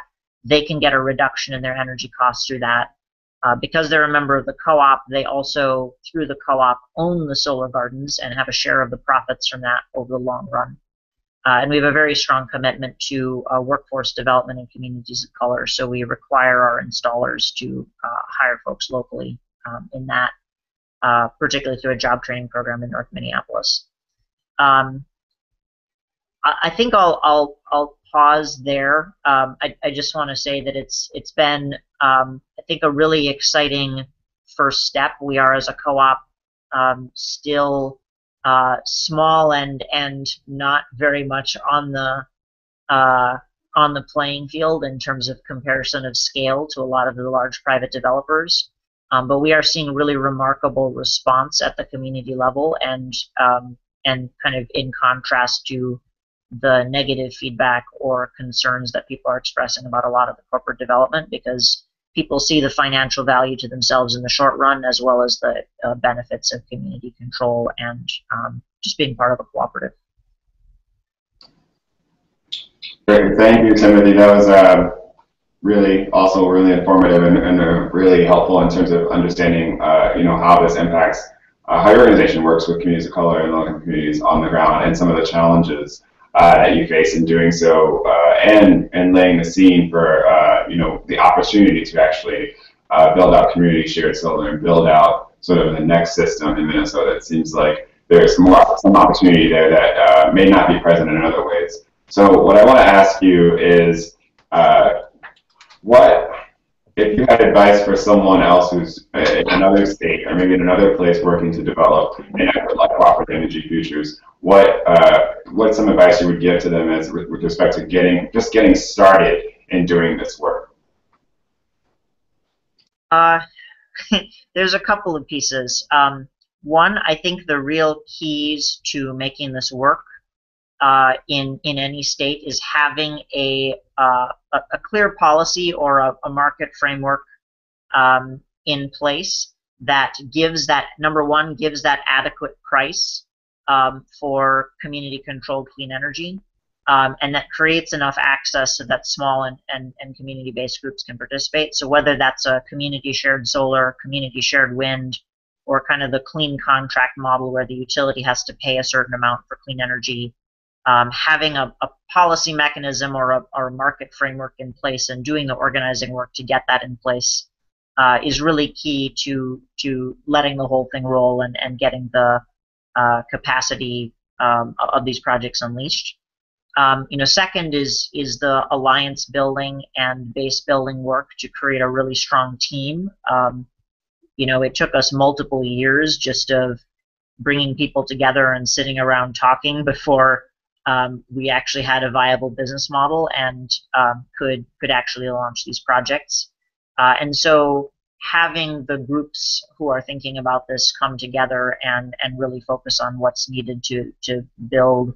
they can get a reduction in their energy costs through that. Uh, because they're a member of the co-op, they also, through the co-op, own the solar gardens and have a share of the profits from that over the long run. Uh, and we have a very strong commitment to uh, workforce development in communities of color, so we require our installers to uh, hire folks locally um, in that, uh, particularly through a job training program in North Minneapolis. Um, I think I'll, I'll, I'll pause there. Um, I, I just want to say that it's it's been, um, I think, a really exciting first step. We are, as a co-op, um, still uh, small and and not very much on the uh, on the playing field in terms of comparison of scale to a lot of the large private developers. Um, but we are seeing really remarkable response at the community level, and um, and kind of in contrast to the negative feedback or concerns that people are expressing about a lot of the corporate development, because people see the financial value to themselves in the short run as well as the uh, benefits of community control and um, just being part of a cooperative. Great. Thank you, Timothy. That was uh, really also really informative and, and uh, really helpful in terms of understanding uh, you know, how this impacts uh, how your organization works with communities of color and local communities on the ground and some of the challenges Uh, that you face in doing so, uh, and and laying the scene for uh, you know, the opportunity to actually uh, build out community shared solar and build out sort of the next system in Minnesota. It seems like there's more some opportunity there that uh, may not be present in other ways. So what I want to ask you is, uh, what if you had advice for someone else who's in another state or maybe in another place working to develop an effort like Cooperative Energy Futures? What uh, what's some advice you would give to them as with, with respect to getting just getting started in doing this work? Uh, there's a couple of pieces. Um, one, I think the real keys to making this work uh, in in any state is having a uh, a, a clear policy or a, a market framework um, in place that gives that number one gives that adequate price Um, for community-controlled clean energy, um, and that creates enough access so that small and, and, and community-based groups can participate. So whether that's a community-shared solar, community-shared wind, or kind of the clean contract model where the utility has to pay a certain amount for clean energy, um, having a, a policy mechanism or a, or a market framework in place and doing the organizing work to get that in place uh, is really key to, to letting the whole thing roll and, and getting the Uh, capacity um, of these projects unleashed. Um, you know, second is is the alliance building and base building work to create a really strong team. Um, you know, it took us multiple years just of bringing people together and sitting around talking before um, we actually had a viable business model and um, could could actually launch these projects. Uh, and so having the groups who are thinking about this come together and, and really focus on what's needed to, to build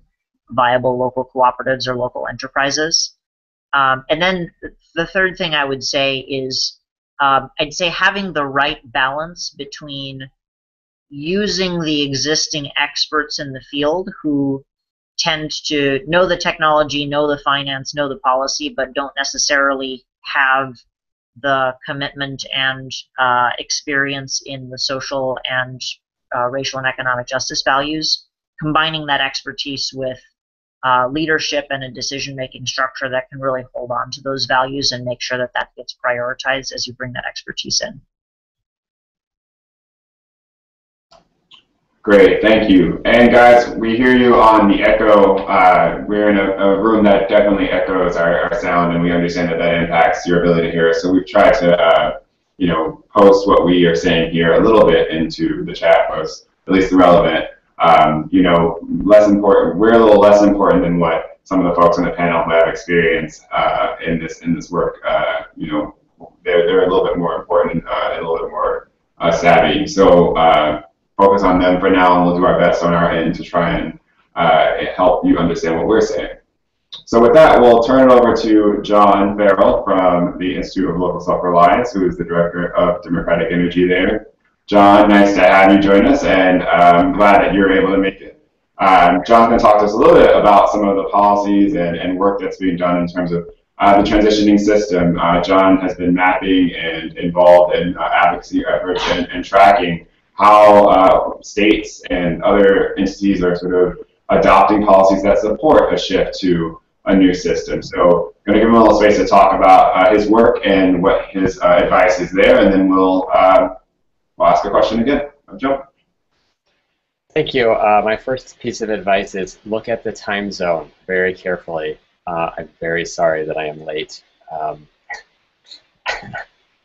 viable local cooperatives or local enterprises. Um, and then the third thing I would say is um, I'd say having the right balance between using the existing experts in the field who tend to know the technology, know the finance, know the policy, but don't necessarily have the commitment and uh, experience in the social and uh, racial and economic justice values, combining that expertise with uh, leadership and a decision-making structure that can really hold on to those values and make sure that that gets prioritized as you bring that expertise in. Great, thank you. And guys, we hear you on the echo. Uh, we're in a, a room that definitely echoes our, our sound, and we understand that that impacts your ability to hear us. So we've tried to, uh, you know, post what we are saying here a little bit into the chat post, at least the relevant. Um, you know, less important. We're a little less important than what some of the folks on the panel who have experience uh, in this in this work. Uh, you know, they're they're a little bit more important uh, and a little bit more uh, savvy. So. Uh, Focus on them for now, and we'll do our best on our end to try and uh, help you understand what we're saying. So with that, we'll turn it over to John Farrell from the Institute of Local Self-Reliance, who is the Director of Democratic Energy there. John, nice to have you join us, and I'm glad that you're able to make it. Um, John's going to talk to us a little bit about some of the policies and, and work that's being done in terms of uh, the transitioning system. Uh, John has been mapping and involved in uh, advocacy efforts and, and tracking how uh, states and other entities are sort of adopting policies that support a shift to a new system. So I'm going to give him a little space to talk about uh, his work and what his uh, advice is there, and then we'll, uh, we'll ask a question again. Joe. Thank you. Uh, my first piece of advice is look at the time zone very carefully. Uh, I'm very sorry that I am late. Um,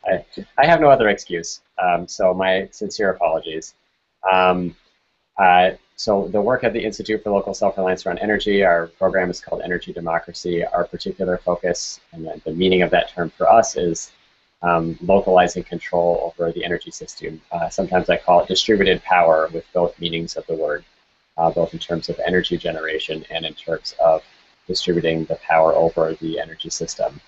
I, I have no other excuse, um, so my sincere apologies. Um, uh, so the work at the Institute for Local Self-Reliance around energy, our program is called Energy Democracy. Our particular focus, and the, the meaning of that term for us, is um, localizing control over the energy system. Uh, sometimes I call it distributed power, with both meanings of the word, uh, both in terms of energy generation and in terms of distributing the power over the energy system.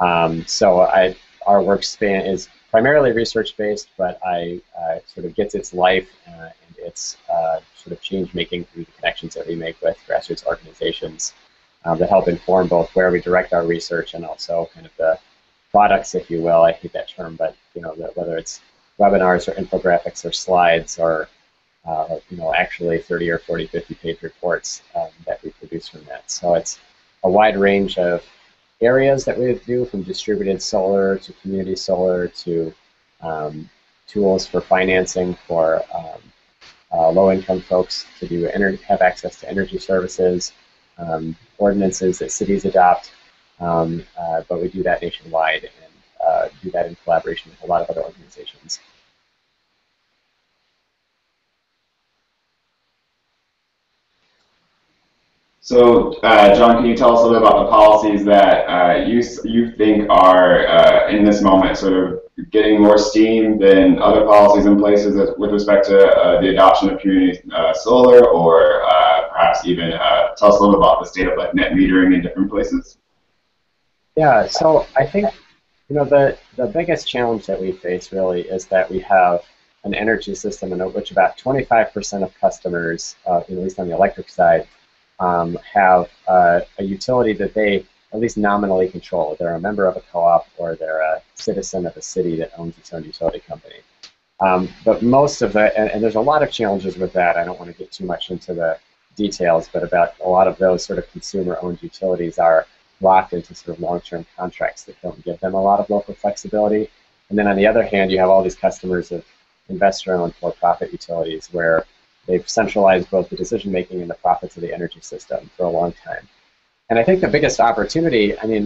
Um, so I... Our work span is primarily research-based, but I uh, sort of gets its life uh, and its uh, sort of change-making through the connections that we make with grassroots organizations um, that help inform both where we direct our research and also kind of the products, if you will. I hate that term, but you know, that whether it's webinars or infographics or slides or uh, you know, actually thirty or forty, fifty-page reports um, that we produce from that. So it's a wide range of areas that we do, from distributed solar to community solar to um, tools for financing for um, uh, low-income folks to do energy, have access to energy services, um, ordinances that cities adopt, um, uh, but we do that nationwide and uh, do that in collaboration with a lot of other organizations. So, uh, John, can you tell us a little bit about the policies that uh, you you think are uh, in this moment sort of getting more steam than other policies in places with respect to uh, the adoption of community uh, solar, or uh, perhaps even uh, tell us a little about the state of like net metering in different places? Yeah. So I think you know the the biggest challenge that we face really is that we have an energy system in which about twenty-five percent of customers, uh, at least on the electric side, Um, have uh, a utility that they at least nominally control. They're a member of a co-op, or they're a citizen of a city that owns its own utility company. Um, but most of the, and, and there's a lot of challenges with that. I don't want to get too much into the details, but about a lot of those sort of consumer-owned utilities are locked into sort of long-term contracts that don't give them a lot of local flexibility. And then on the other hand, you have all these customers of investor-owned for-profit utilities where they've centralized both the decision-making and the profits of the energy system for a long time. And I think the biggest opportunity, I mean,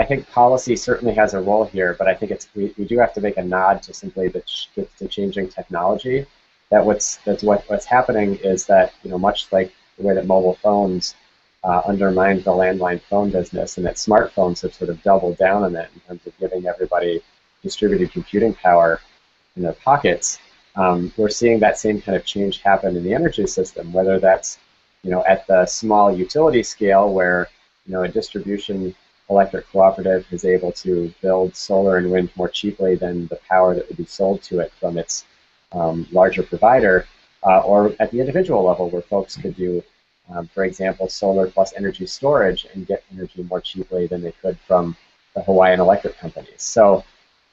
I think policy certainly has a role here, but I think it's we, we do have to make a nod to simply the, ch the changing technology that what's that's what what's happening is that, you know, much like the way that mobile phones uh, undermined the landline phone business, and that smartphones have sort of doubled down on it in terms of giving everybody distributed computing power in their pockets. Um, we're seeing that same kind of change happen in the energy system, whether that's, you know, at the small utility scale where, you know, a distribution electric cooperative is able to build solar and wind more cheaply than the power that would be sold to it from its um, larger provider, uh, or at the individual level where folks could do, um, for example, solar plus energy storage and get energy more cheaply than they could from the Hawaiian electric companies. So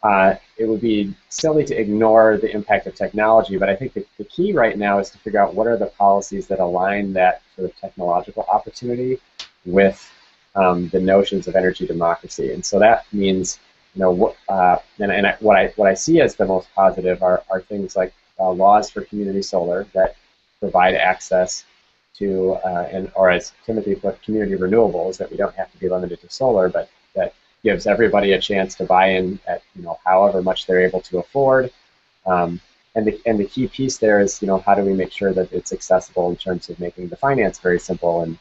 uh, it would be silly to ignore the impact of technology, but I think the, the key right now is to figure out what are the policies that align that sort of technological opportunity with Um, the notions of energy democracy. And so that means, you know, uh, and, and I, what I what I see as the most positive are, are things like uh, laws for community solar that provide access to, uh, and or as Timothy put, community renewables, that we don't have to be limited to solar, but that gives everybody a chance to buy in at, you know, however much they're able to afford. Um, and the and the key piece there is, you know, how do we make sure that it's accessible in terms of making the finance very simple and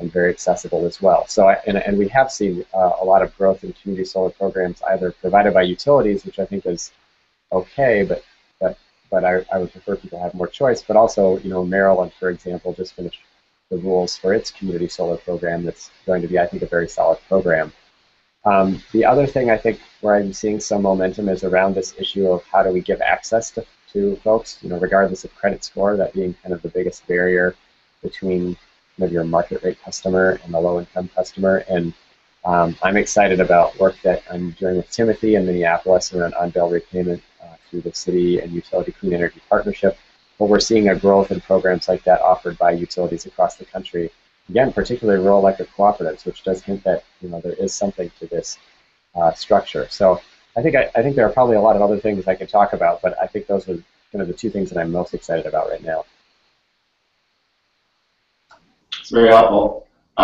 and very accessible as well. So, and, and we have seen uh, a lot of growth in community solar programs, either provided by utilities, which I think is okay, but but but I, I would prefer people have more choice. But also, you know, Maryland, for example, just finished the rules for its community solar program. That's going to be, I think, a very solid program. Um, the other thing I think where I'm seeing some momentum is around this issue of how do we give access to to folks, you know, regardless of credit score, that being kind of the biggest barrier between of your market rate customer and the low income customer. And um, I'm excited about work that I'm doing with Timothy in Minneapolis around on-bill repayment uh, through the city and utility clean energy partnership. But we're seeing a growth in programs like that offered by utilities across the country. Again, particularly rural electric cooperatives, which does hint that, you know, there is something to this uh, structure. So I think I, I think there are probably a lot of other things I could talk about, but I think those are kind of the two things that I'm most excited about right now. It's very helpful.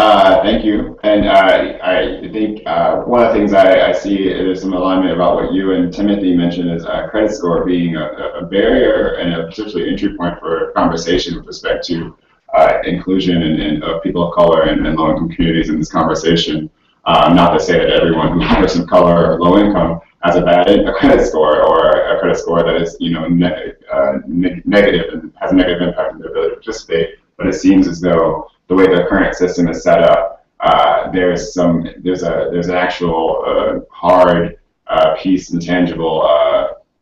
Uh, thank you. And uh, I think uh, one of the things I, I see is some alignment about what you and Timothy mentioned is uh, credit score being a, a barrier and a particularly entry point for conversation with respect to uh, inclusion and, and of people of color and, and low-income communities in this conversation. Um, not to say that everyone who's a person of color or low-income has a bad a credit score or a credit score that is, you know, ne uh, ne negative and has a negative impact on their ability to participate, but it seems as though the way the current system is set up, uh, there's some, there's a, there's an actual uh, hard uh, piece, intangible, uh,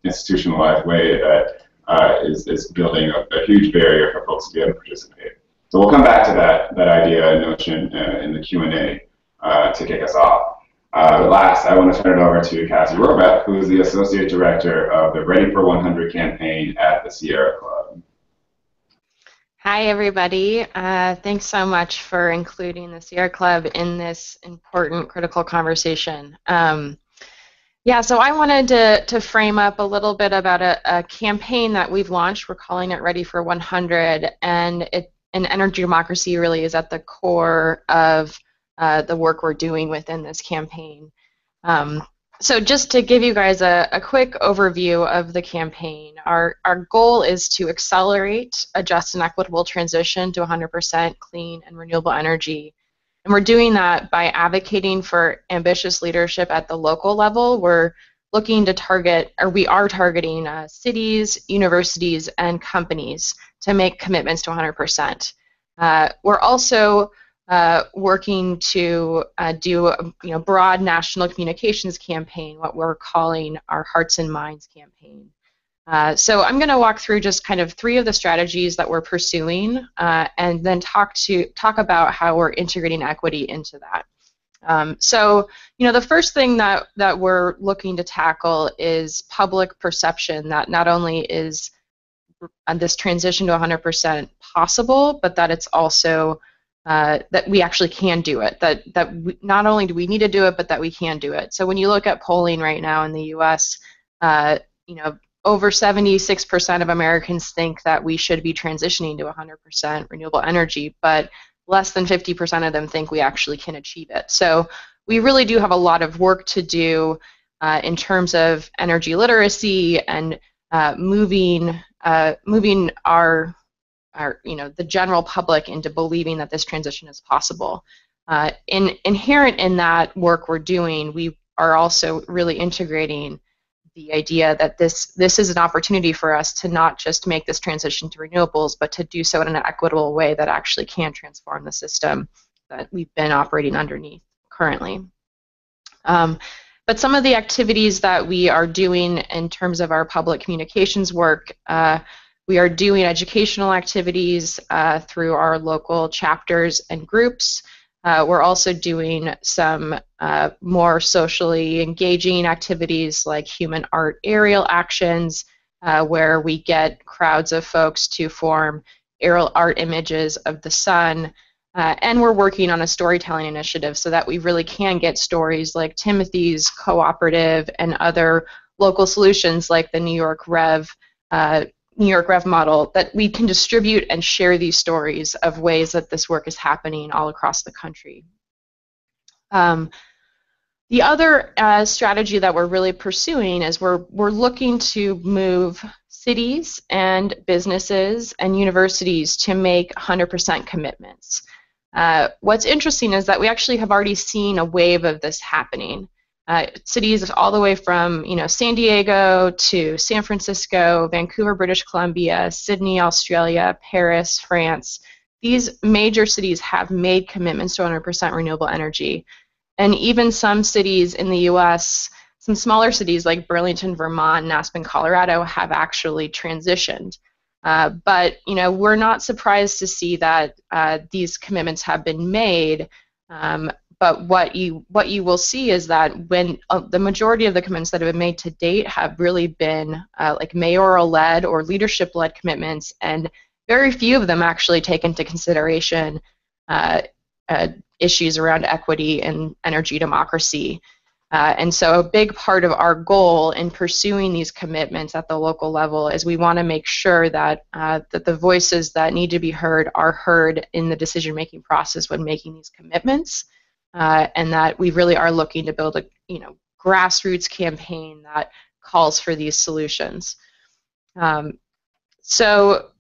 institutionalized way that uh, is is building a, a huge barrier for folks to be able to participate. So we'll come back to that that idea and notion uh, in the Q and A uh, to kick us off. Uh, but last, I want to turn it over to Cassie Rohrbach, who is the associate director of the Ready for one hundred campaign at the Sierra Club. Hi, everybody. Uh, thanks so much for including the Sierra Club in this important, critical conversation. Um, yeah, so I wanted to, to frame up a little bit about a, a campaign that we've launched. We're calling it Ready for one hundred, and it, and energy democracy really is at the core of uh, the work we're doing within this campaign. Um, So just to give you guys a, a quick overview of the campaign, our, our goal is to accelerate a just and equitable transition to one hundred percent clean and renewable energy. And we're doing that by advocating for ambitious leadership at the local level. We're looking to target, or we are targeting uh, cities, universities, and companies to make commitments to one hundred percent. Uh, we're also Uh, working to uh, do a, you know, broad national communications campaign, what we're calling our Hearts and Minds campaign. Uh, so I'm going to walk through just kind of three of the strategies that we're pursuing, uh, and then talk to talk about how we're integrating equity into that. Um, so, you know, the first thing that that we're looking to tackle is public perception that not only is this transition to one hundred percent possible, but that it's also Uh, that we actually can do it, that, that we, not only do we need to do it, but that we can do it. So when you look at polling right now in the U S, uh, you know, over seventy-six percent of Americans think that we should be transitioning to one hundred percent renewable energy, but less than fifty percent of them think we actually can achieve it. So we really do have a lot of work to do uh, in terms of energy literacy and uh, moving uh, moving our, our, you know, the general public into believing that this transition is possible. Uh, in, inherent in that work we're doing, we are also really integrating the idea that this this is an opportunity for us to not just make this transition to renewables, but to do so in an equitable way that actually can transform the system that we've been operating underneath currently. Um, but some of the activities that we are doing in terms of our public communications work, uh, we are doing educational activities uh, through our local chapters and groups. Uh, we're also doing some uh, more socially engaging activities like human art aerial actions, uh, where we get crowds of folks to form aerial art images of the sun. Uh, and we're working on a storytelling initiative so that we really can get stories like Timothy's Cooperative and other local solutions like the New York Rev, uh, New York Rev model, that we can distribute and share these stories of ways that this work is happening all across the country. Um, the other uh, strategy that we're really pursuing is we're, we're looking to move cities and businesses and universities to make one hundred percent commitments. Uh, what's interesting is that we actually have already seen a wave of this happening. Uh, cities all the way from, you know, San Diego to San Francisco, Vancouver, British Columbia, Sydney, Australia, Paris, France. These major cities have made commitments to one hundred percent renewable energy. And even some cities in the U S, some smaller cities like Burlington, Vermont, and Aspen, Colorado, have actually transitioned. Uh, but, you know, we're not surprised to see that uh, these commitments have been made. Um, But what you what you will see is that when uh, the majority of the commitments that have been made to date have really been uh, like mayoral-led or leadership-led commitments, and very few of them actually take into consideration uh, uh, issues around equity and energy democracy. Uh, and so a big part of our goal in pursuing these commitments at the local level is we want to make sure that, uh, that the voices that need to be heard are heard in the decision-making process when making these commitments. Uh, and that we really are looking to build a, you know, grassroots campaign that calls for these solutions. Um, so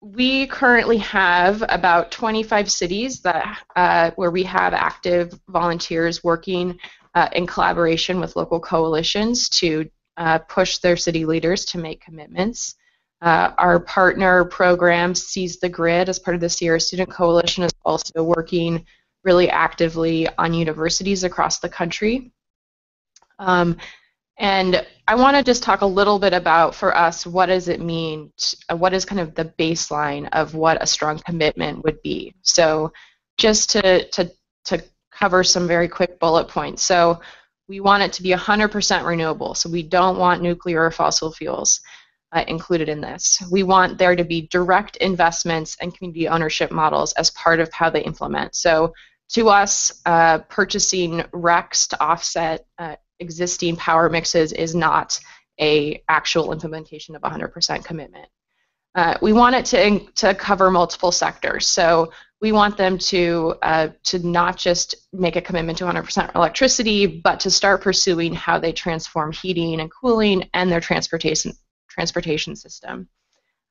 we currently have about twenty-five cities that uh, where we have active volunteers working uh, in collaboration with local coalitions to uh, push their city leaders to make commitments. Uh, our partner program, Seize the Grid, as part of the Sierra Student Coalition, is also working really actively on universities across the country. Um, and I want to just talk a little bit about, for us, what does it mean, to, what is kind of the baseline of what a strong commitment would be. So just to, to, to cover some very quick bullet points. So we want it to be one hundred percent renewable, so we don't want nuclear or fossil fuels uh, included in this. We want there to be direct investments and community ownership models as part of how they implement. So to us, uh, purchasing R E Cs to offset uh, existing power mixes is not an actual implementation of one hundred percent commitment. Uh, we want it to, to cover multiple sectors. So we want them to, uh, to not just make a commitment to one hundred percent electricity, but to start pursuing how they transform heating and cooling and their transportation, transportation system.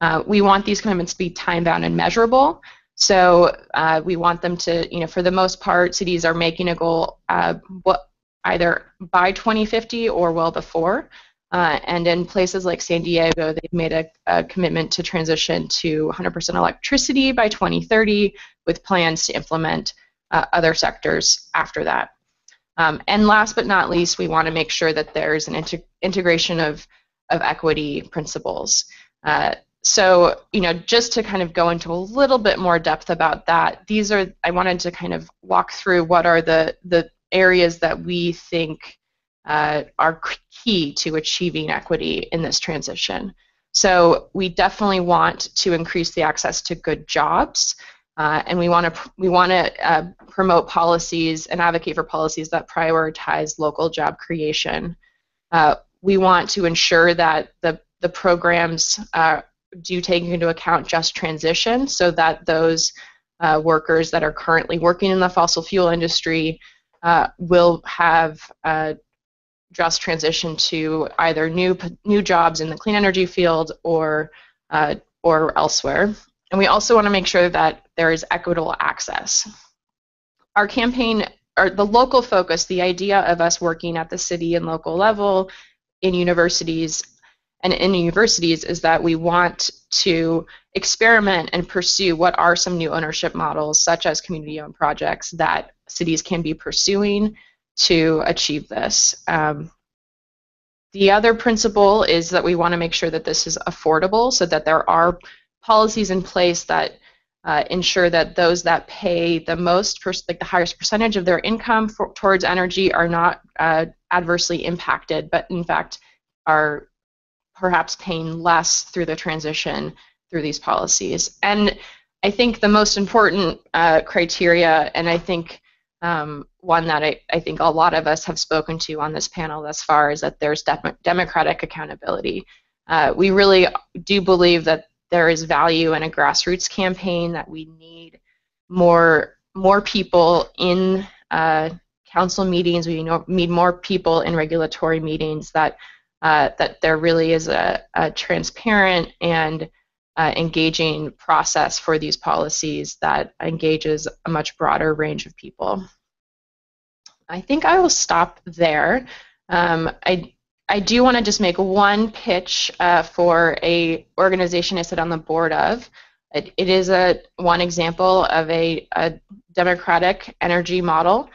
Uh, we want these commitments to be time-bound and measurable. So uh, we want them to, you know, for the most part, cities are making a goal uh, what, either by twenty fifty or well before. Uh, and in places like San Diego, they've made a, a commitment to transition to one hundred percent electricity by twenty thirty, with plans to implement uh, other sectors after that. Um, and last but not least, we want to make sure that there's an integ- integration of, of equity principles. Uh, So, you know, just to kind of go into a little bit more depth about that, these are, I wanted to kind of walk through what are the, the areas that we think uh, are key to achieving equity in this transition. So we definitely want to increase the access to good jobs, uh, and we want to we want to uh, promote policies and advocate for policies that prioritize local job creation. Uh, we want to ensure that the, the programs uh, do take into account just transition, so that those uh, workers that are currently working in the fossil fuel industry uh, will have uh, just transition to either new new jobs in the clean energy field or uh, or elsewhere. And we also want to make sure that there is equitable access. Our campaign, or the local focus, the idea of us working at the city and local level in universities and in universities is that we want to experiment and pursue what are some new ownership models, such as community-owned projects, that cities can be pursuing to achieve this. Um, the other principle is that we want to make sure that this is affordable, so that there are policies in place that uh, ensure that those that pay the most, like the highest percentage of their income for, towards energy, are not uh, adversely impacted, but in fact are perhaps paying less through the transition through these policies. And I think the most important uh, criteria, and I think um, one that I, I think a lot of us have spoken to on this panel thus far, is that there's de democratic accountability. Uh, we really do believe that there is value in a grassroots campaign, that we need more more people in uh, council meetings, we need more people in regulatory meetings, that Uh, that there really is a, a transparent and uh, engaging process for these policies that engages a much broader range of people. I think I will stop there. Um, I, I do want to just make one pitch uh, for an organization I sit on the board of. It, it is a, one example of a, a democratic energy model.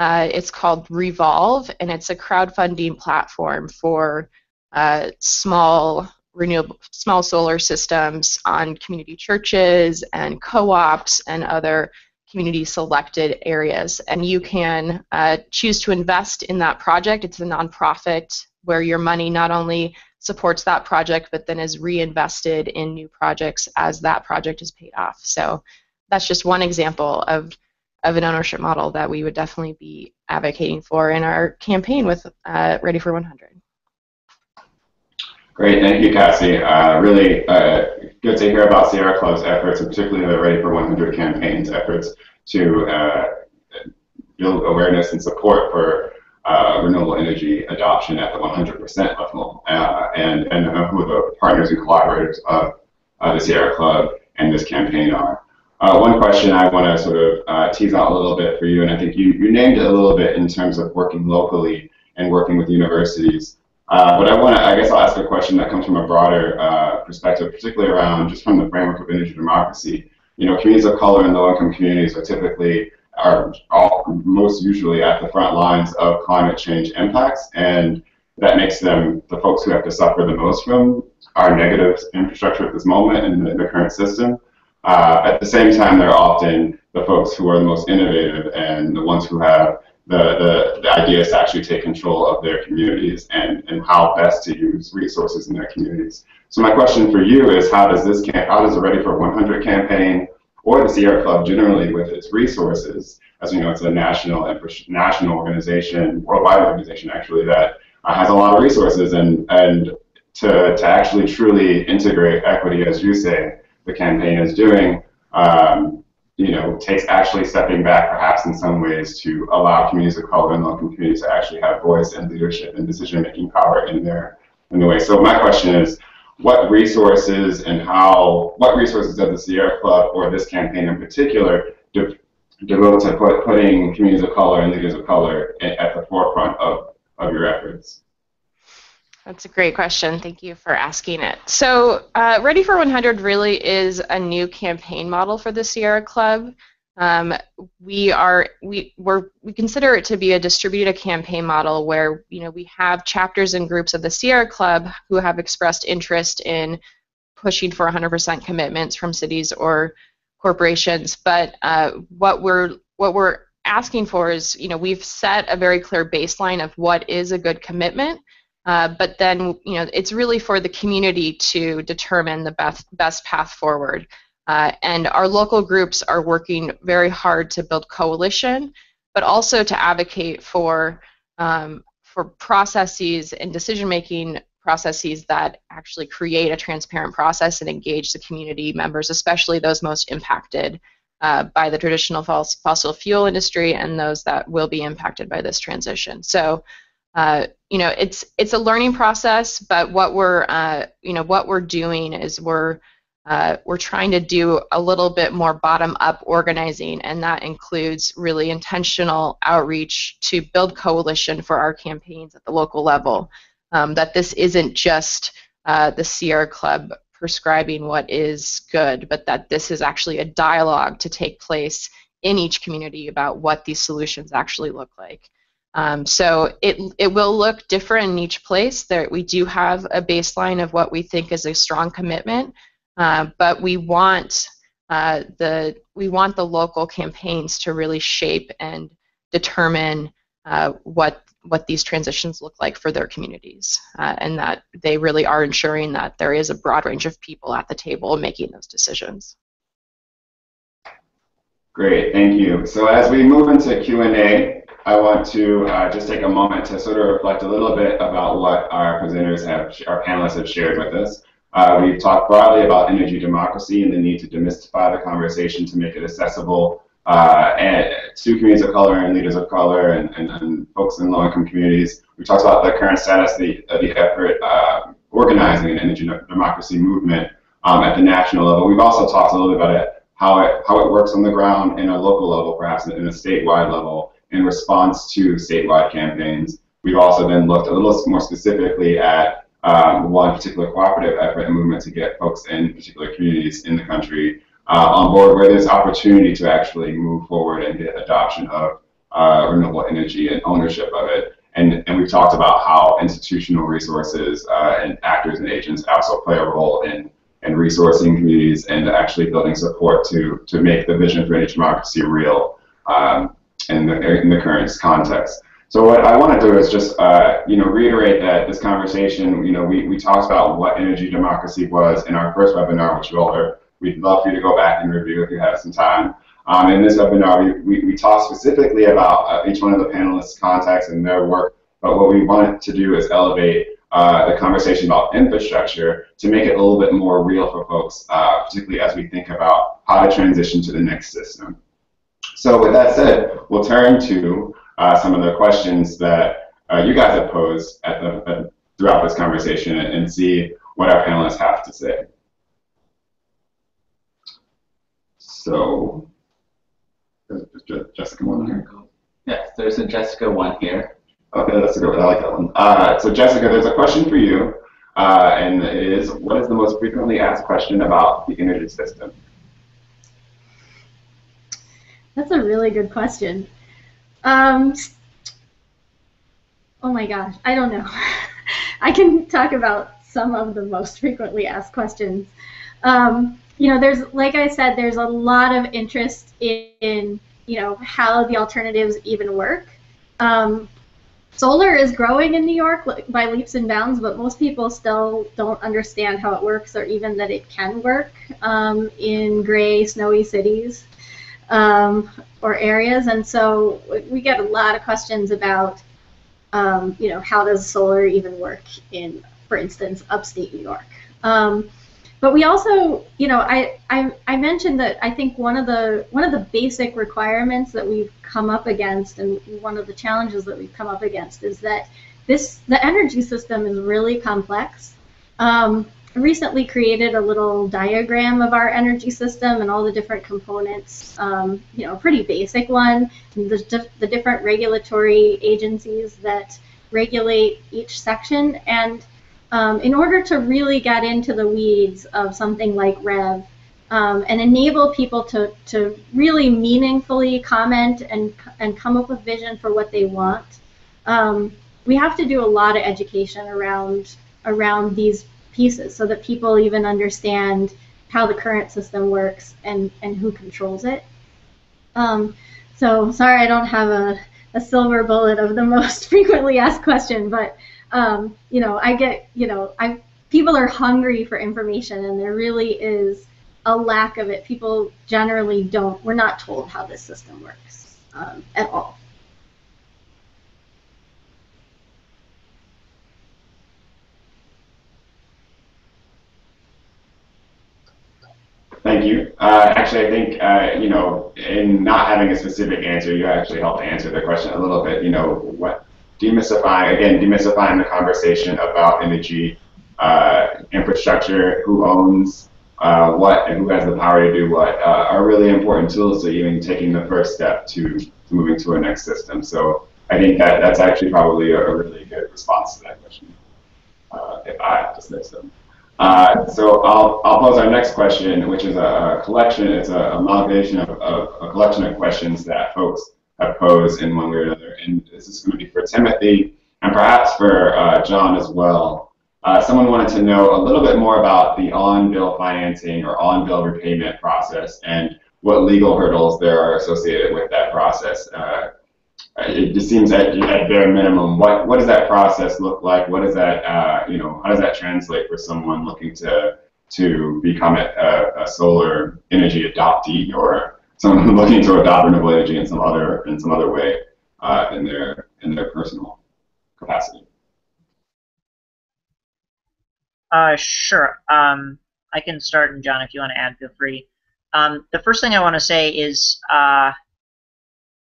Uh, it's called Revolve, and it's a crowdfunding platform for uh, small renewable, small solar systems on community churches and co-ops and other community-selected areas. And you can uh, choose to invest in that project. It's a nonprofit where your money not only supports that project, but then is reinvested in new projects as that project is paid off. So that's just one example of. of an ownership model that we would definitely be advocating for in our campaign with uh, Ready for one hundred. Great, thank you, Cassie. Uh, really uh, good to hear about Sierra Club's efforts, and particularly the Ready for one hundred campaign's efforts to uh, build awareness and support for uh, renewable energy adoption at the one hundred percent level, uh, and, and who the partners and collaborators of uh, the Sierra Club and this campaign are. Uh, one question I want to sort of uh, tease out a little bit for you, and I think you, you named it a little bit in terms of working locally and working with universities. Uh, but I want to, I guess I'll ask a question that comes from a broader uh, perspective, particularly around just from the framework of energy democracy. You know, communities of color and low-income communities are typically, are all, most usually at the front lines of climate change impacts, and that makes them the folks who have to suffer the most from our negative infrastructure at this moment in the, the current system. Uh, at the same time, they're often the folks who are the most innovative and the ones who have the, the, the ideas to actually take control of their communities and, and how best to use resources in their communities. So my question for you is, how does this camp, how does the Ready for one hundred campaign, or the Sierra Club generally with its resources, as we know it's a national, national organization, worldwide organization actually, that uh, has a lot of resources, and, and to, to actually truly integrate equity, as you say, the campaign is doing, um, you know, takes actually stepping back perhaps in some ways to allow communities of color and local communities to actually have voice and leadership and decision-making power in their in the way. So my question is, what resources and how, what resources does the Sierra Club or this campaign in particular de devote to put, putting communities of color and leaders of color at, at the forefront of, of your efforts? That's a great question. Thank you for asking it. So uh, Ready for one hundred really is a new campaign model for the Sierra Club. Um, we are we we're, we consider it to be a distributed campaign model where, you know, we have chapters and groups of the Sierra Club who have expressed interest in pushing for one hundred percent commitments from cities or corporations. But uh, what we're what we're asking for is, you know, we've set a very clear baseline of what is a good commitment. Uh, but then, you know, it's really for the community to determine the best, best path forward. Uh, and our local groups are working very hard to build coalition, but also to advocate for, um, for processes and decision-making processes that actually create a transparent process and engage the community members, especially those most impacted uh, by the traditional fossil fuel industry and those that will be impacted by this transition. So uh, you know, it's it's a learning process. But what we're uh, you know what we're doing is we're Uh, we're trying to do a little bit more bottom-up organizing, and that includes really intentional outreach to build coalition for our campaigns at the local level. Um, that this isn't just uh, the Sierra Club prescribing what is good, but that this is actually a dialogue to take place in each community about what these solutions actually look like. Um, so it, it will look different in each place. There, we do have a baseline of what we think is a strong commitment. Uh, but we want uh, the we want the local campaigns to really shape and determine uh, what what these transitions look like for their communities, uh, and that they really are ensuring that there is a broad range of people at the table making those decisions. Great, thank you. So as we move into Q and A, I want to uh, just take a moment to sort of reflect a little bit about what our presenters have, our panelists have shared with us. Uh, we've talked broadly about energy democracy and the need to demystify the conversation to make it accessible uh, and to communities of color and leaders of color and, and, and folks in low-income communities. We talked about the current status of the, of the effort uh, organizing an energy democracy movement um, at the national level. We've also talked a little bit about it, how it, how it works on the ground in a local level, perhaps in a statewide level, in response to statewide campaigns. We've also then looked a little more specifically at Um, one particular cooperative effort and movement to get folks in particular communities in the country uh, on board, where there's opportunity to actually move forward and get adoption of uh, renewable energy and ownership of it. And, and we've talked about how institutional resources uh, and actors and agents also play a role in, in resourcing communities and actually building support to, to make the vision for energy democracy real um, in, the, in the current context. So what I want to do is just, uh, you know, reiterate that this conversation, you know, we, we talked about what energy democracy was in our first webinar, which you all are, we'd love for you to go back and review if you have some time. Um, in this webinar, we, we, we talked specifically about uh, each one of the panelists' contacts and their work, but what we wanted to do is elevate uh, the conversation about infrastructure to make it a little bit more real for folks, uh, particularly as we think about how to transition to the next system. So with that said, we'll turn to Uh, some of the questions that uh, you guys have posed at the, uh, throughout this conversation and, and see what our panelists have to say. So, there's Jessica one here. Yes, there's a Jessica one here. Okay, that's a good one. I like that one. Uh, so Jessica, there's a question for you, uh, and it is, what is the most frequently asked question about the energy system? That's a really good question. Um, oh my gosh, I don't know. I can talk about some of the most frequently asked questions. Um, you know, there's, like I said, there's a lot of interest in, in you know, how the alternatives even work. Um, solar is growing in New York by leaps and bounds, but most people still don't understand how it works or even that it can work um, in gray, snowy cities. Um, or areas, and so we get a lot of questions about, um, you know, how does solar even work in, for instance, upstate New York? Um, but we also, you know, I, I I mentioned that I think one of the one of the basic requirements that we've come up against, and one of the challenges that we've come up against, is that this the energy system is really complex. Um, recently created a little diagram of our energy system and all the different components, um, you know, a pretty basic one, the, di the different regulatory agencies that regulate each section. And um, in order to really get into the weeds of something like REV um, and enable people to, to really meaningfully comment and, and come up with vision for what they want, um, we have to do a lot of education around, around these pieces so that people even understand how the current system works and, and who controls it. Um, so sorry I don't have a, a silver bullet of the most frequently asked question, but um, you know, I get, you know, I people are hungry for information and there really is a lack of it. People generally don't, we're not told how this system works um, at all. Thank you. Uh, actually, I think, uh, you know, in not having a specific answer, you actually helped answer the question a little bit. You know, what demystifying, again, demystifying the conversation about energy uh, infrastructure, who owns uh, what and who has the power to do what, uh, are really important tools to even taking the first step to, to moving to a next system. So I think that that's actually probably a, a really good response to that question, uh, if I have to say so. Uh, so I'll, I'll pose our next question, which is a, a collection, it's a amalgamation of, of a collection of questions that folks have posed in one way or another. And this is going to be for Timothy and perhaps for uh, John as well. Uh, someone wanted to know a little bit more about the on-bill financing or on-bill repayment process and what legal hurdles there are associated with that process. Uh, it just seems that at bare minimum, what, what does that process look like? What does that, uh, you know, how does that translate for someone looking to, to become a, a solar energy adoptee or someone looking to adopt renewable energy in some other, in some other way uh, in their, in their personal capacity? Uh, sure. Um, I can start, and John, if you want to add, feel free. Um, the first thing I want to say is, uh,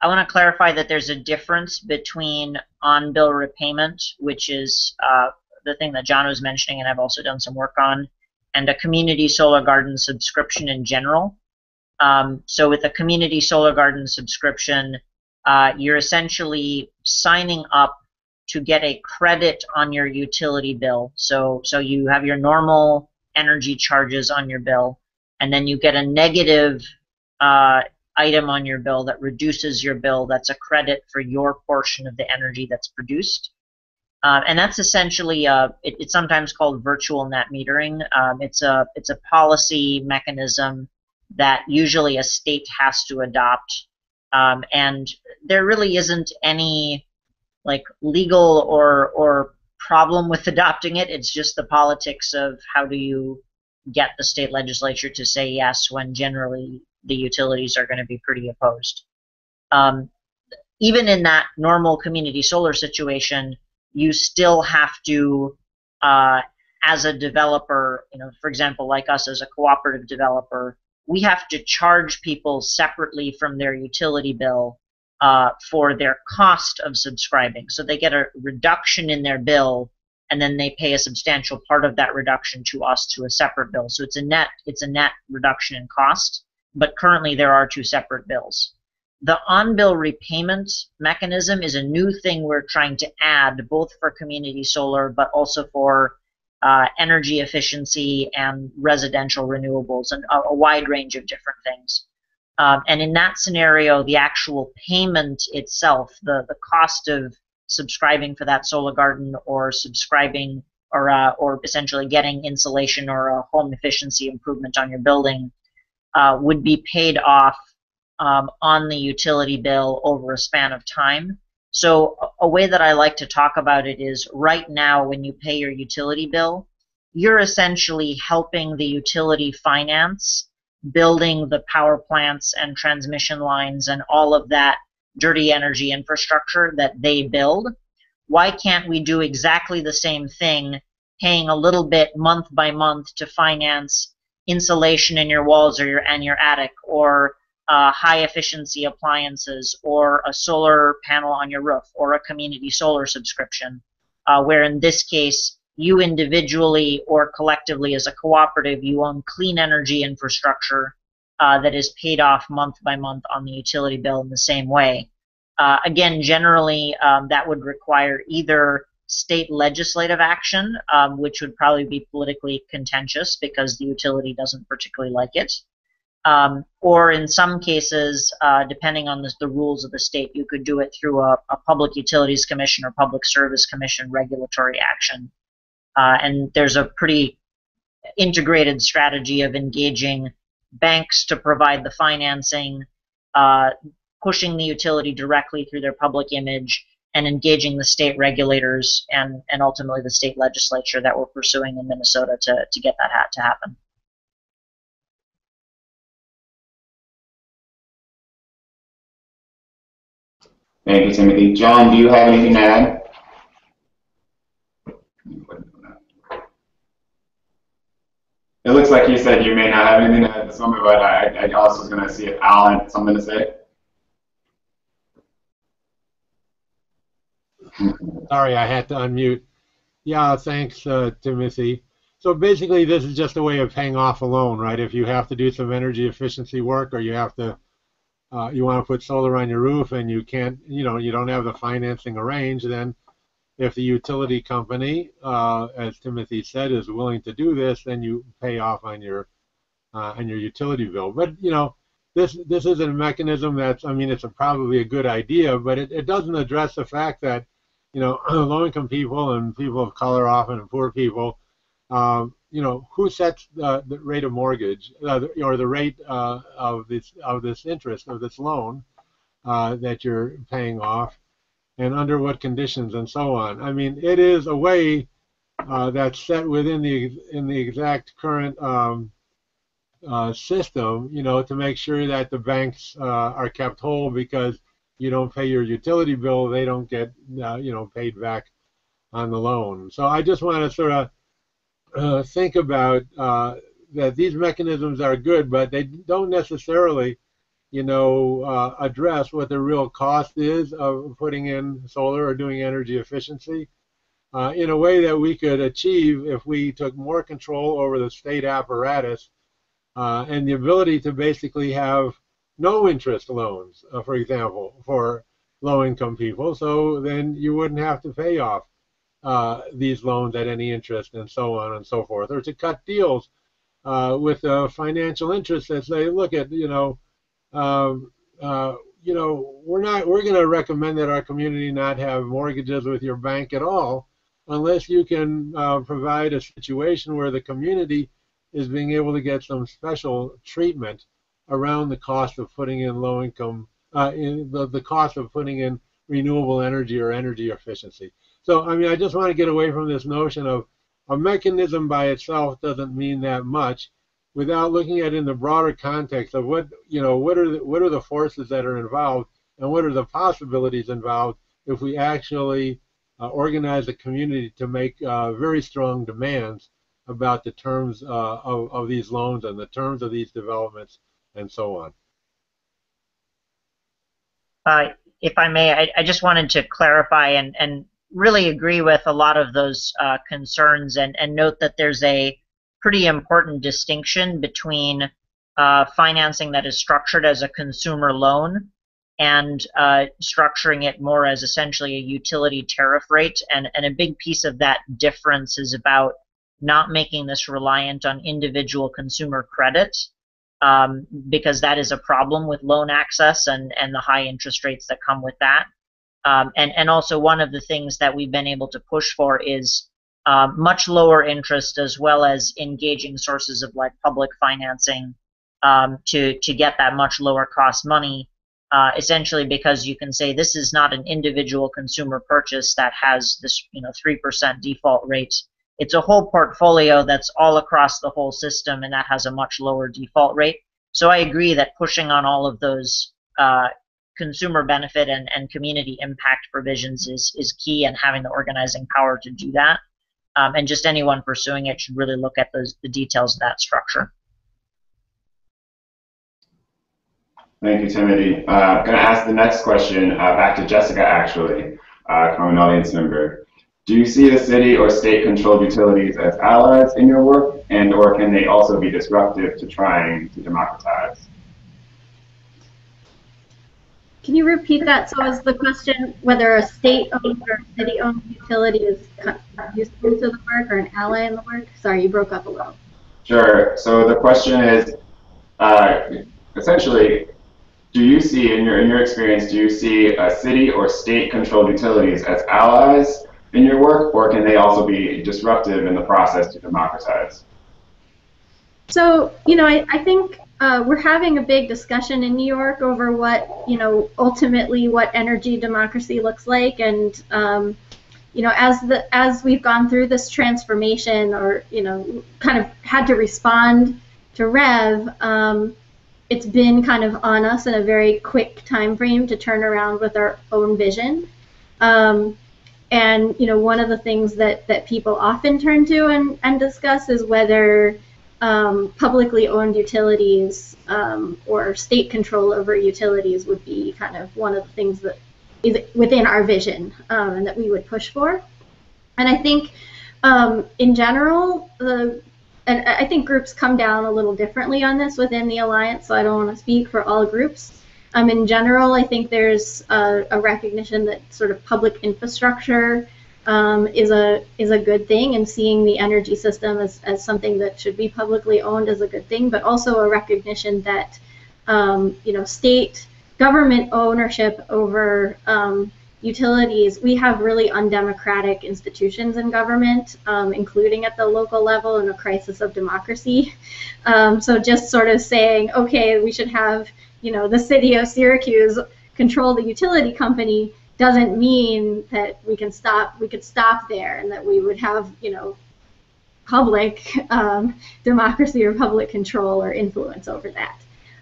I want to clarify that there's a difference between on-bill repayment, which is uh, the thing that John was mentioning and I've also done some work on, and a community solar garden subscription in general. Um, so with a community solar garden subscription, uh, you're essentially signing up to get a credit on your utility bill. So, so you have your normal energy charges on your bill, and then you get a negative uh, item on your bill that reduces your bill. That's a credit for your portion of the energy that's produced, uh, and that's essentially uh, it, it's sometimes called virtual net metering. Um, it's a it's a policy mechanism that usually a state has to adopt, um, and there really isn't any like legal or or problem with adopting it. It's just the politics of how do you get the state legislature to say yes when generally the utilities are going to be pretty opposed. Um, even in that normal community solar situation, you still have to, uh, as a developer, you know, for example, like us as a cooperative developer, we have to charge people separately from their utility bill uh, for their cost of subscribing. So they get a reduction in their bill, and then they pay a substantial part of that reduction to us to a separate bill. So it's a net, it's a net reduction in cost. But currently there are two separate bills. The on-bill repayment mechanism is a new thing we're trying to add, both for community solar but also for uh, energy efficiency and residential renewables and a, a wide range of different things. Um, and in that scenario, the actual payment itself, the, the cost of subscribing for that solar garden or subscribing or, uh, or essentially getting insulation or a home efficiency improvement on your building, Uh, would be paid off um, on the utility bill over a span of time. So a, a way that I like to talk about it is right now when you pay your utility bill, you're essentially helping the utility finance building the power plants and transmission lines and all of that dirty energy infrastructure that they build. Why can't we do exactly the same thing, paying a little bit month by month to finance insulation in your walls or your and your attic, or uh, high efficiency appliances, or a solar panel on your roof, or a community solar subscription, uh, where in this case you individually or collectively as a cooperative you own clean energy infrastructure uh, that is paid off month by month on the utility bill in the same way. Uh, again, generally um, that would require either state legislative action, um, which would probably be politically contentious because the utility doesn't particularly like it. Um, or in some cases, uh, depending on the, the rules of the state, you could do it through a, a Public Utilities Commission or Public Service Commission regulatory action. Uh, and there's a pretty integrated strategy of engaging banks to provide the financing, uh, pushing the utility directly through their public image, and engaging the state regulators and, and ultimately the state legislature that we're pursuing in Minnesota to, to get that hat to happen. Thank you, Timothy. John, do you have anything to add? It looks like you said you may not have anything to add at this moment, but I, I also was going to see if Alan had something to say. Sorry, I had to unmute. Yeah, thanks, uh, Timothy. So basically, this is just a way of paying off a loan, right? If you have to do some energy efficiency work, or you have to, uh, you want to put solar on your roof, and you can't, you know, you don't have the financing arranged, then if the utility company, uh, as Timothy said, is willing to do this, then you pay off on your uh, on your utility bill. But you know, this this is a mechanism that's, I mean, it's a, probably a good idea, but it, it doesn't address the fact that, you know, low-income people and people of color, often, and poor people, um, you know, who sets the, the rate of mortgage uh, or the rate uh, of this of this interest of this loan uh, that you're paying off, and under what conditions, and so on. I mean, it is a way uh, that's set within the in the exact current um, uh, system, you know, to make sure that the banks uh, are kept whole, because you don't pay your utility bill, they don't get uh, you know, paid back on the loan. So I just want to sort of uh, think about uh, that these mechanisms are good, but they don't necessarily, you know, uh, address what the real cost is of putting in solar or doing energy efficiency uh, in a way that we could achieve if we took more control over the state apparatus uh, and the ability to basically have no interest loans, uh, for example, for low-income people. So then you wouldn't have to pay off uh, these loans at any interest, and so on and so forth, or to cut deals uh, with uh, financial interests that say, look at, you know, Um, uh, you know, we're not. We're going to recommend that our community not have mortgages with your bank at all, unless you can uh, provide a situation where the community is being able to get some special treatment around the cost of putting in low-income, uh, in the, the cost of putting in renewable energy or energy efficiency. So, I mean, I just want to get away from this notion of a mechanism by itself doesn't mean that much, without looking at it in the broader context of what, you know, what are the, what are the forces that are involved, and what are the possibilities involved if we actually uh, organize a community to make uh, very strong demands about the terms uh, of, of these loans and the terms of these developments, and so on. Uh, if I may, I, I just wanted to clarify and, and really agree with a lot of those uh, concerns, and, and note that there's a pretty important distinction between uh, financing that is structured as a consumer loan and uh, structuring it more as essentially a utility tariff rate. And, and a big piece of that difference is about not making this reliant on individual consumer credit, um, because that is a problem with loan access and, and the high interest rates that come with that. Um, and, and also one of the things that we've been able to push for is Uh, much lower interest, as well as engaging sources of like public financing um, to to get that much lower cost money, uh, essentially because you can say this is not an individual consumer purchase that has this, you know, three percent default rate. It's a whole portfolio that's all across the whole system, and that has a much lower default rate. So I agree that pushing on all of those uh, consumer benefit and, and community impact provisions is, is key, and having the organizing power to do that. Um, and just anyone pursuing it should really look at those, the details of that structure. Thank you, Timothy. Uh, I'm going to ask the next question uh, back to Jessica, actually, uh, from an audience member. Do you see the city or state-controlled utilities as allies in your work, and or can they also be disruptive to trying to democratize? Can you repeat that? So is the question whether a state-owned or city-owned utility is useful to the work or an ally in the work? Sorry, you broke up a little. Sure. So the question is, uh, essentially, do you see, in your in your experience, do you see a city or state-controlled utilities as allies in your work, or can they also be disruptive in the process to democratize? So, you know, I, I think... Uh, we're having a big discussion in New York over what, you know, ultimately what energy democracy looks like, and um, you know, as the as we've gone through this transformation, or you know, kind of had to respond to REV, um, it's been kind of on us in a very quick time frame to turn around with our own vision. Um, and you know, one of the things that that people often turn to and and discuss is whether Um, publicly owned utilities um, or state control over utilities would be kind of one of the things that is within our vision um, and that we would push for. And I think um, in general, the and I think groups come down a little differently on this within the Alliance, so I don't want to speak for all groups. Um, in general, I think there's a, a recognition that sort of public infrastructure um, is a is a good thing, and seeing the energy system as, as something that should be publicly owned is a good thing, but also a recognition that um, you know, state government ownership over um, utilities, we have really undemocratic institutions in government, um, including at the local level in a crisis of democracy. Um, so just sort of saying, okay, we should have, you know, the city of Syracuse control the utility company doesn't mean that we can stop, we could stop there, and that we would have, you know, public um, democracy or public control or influence over that.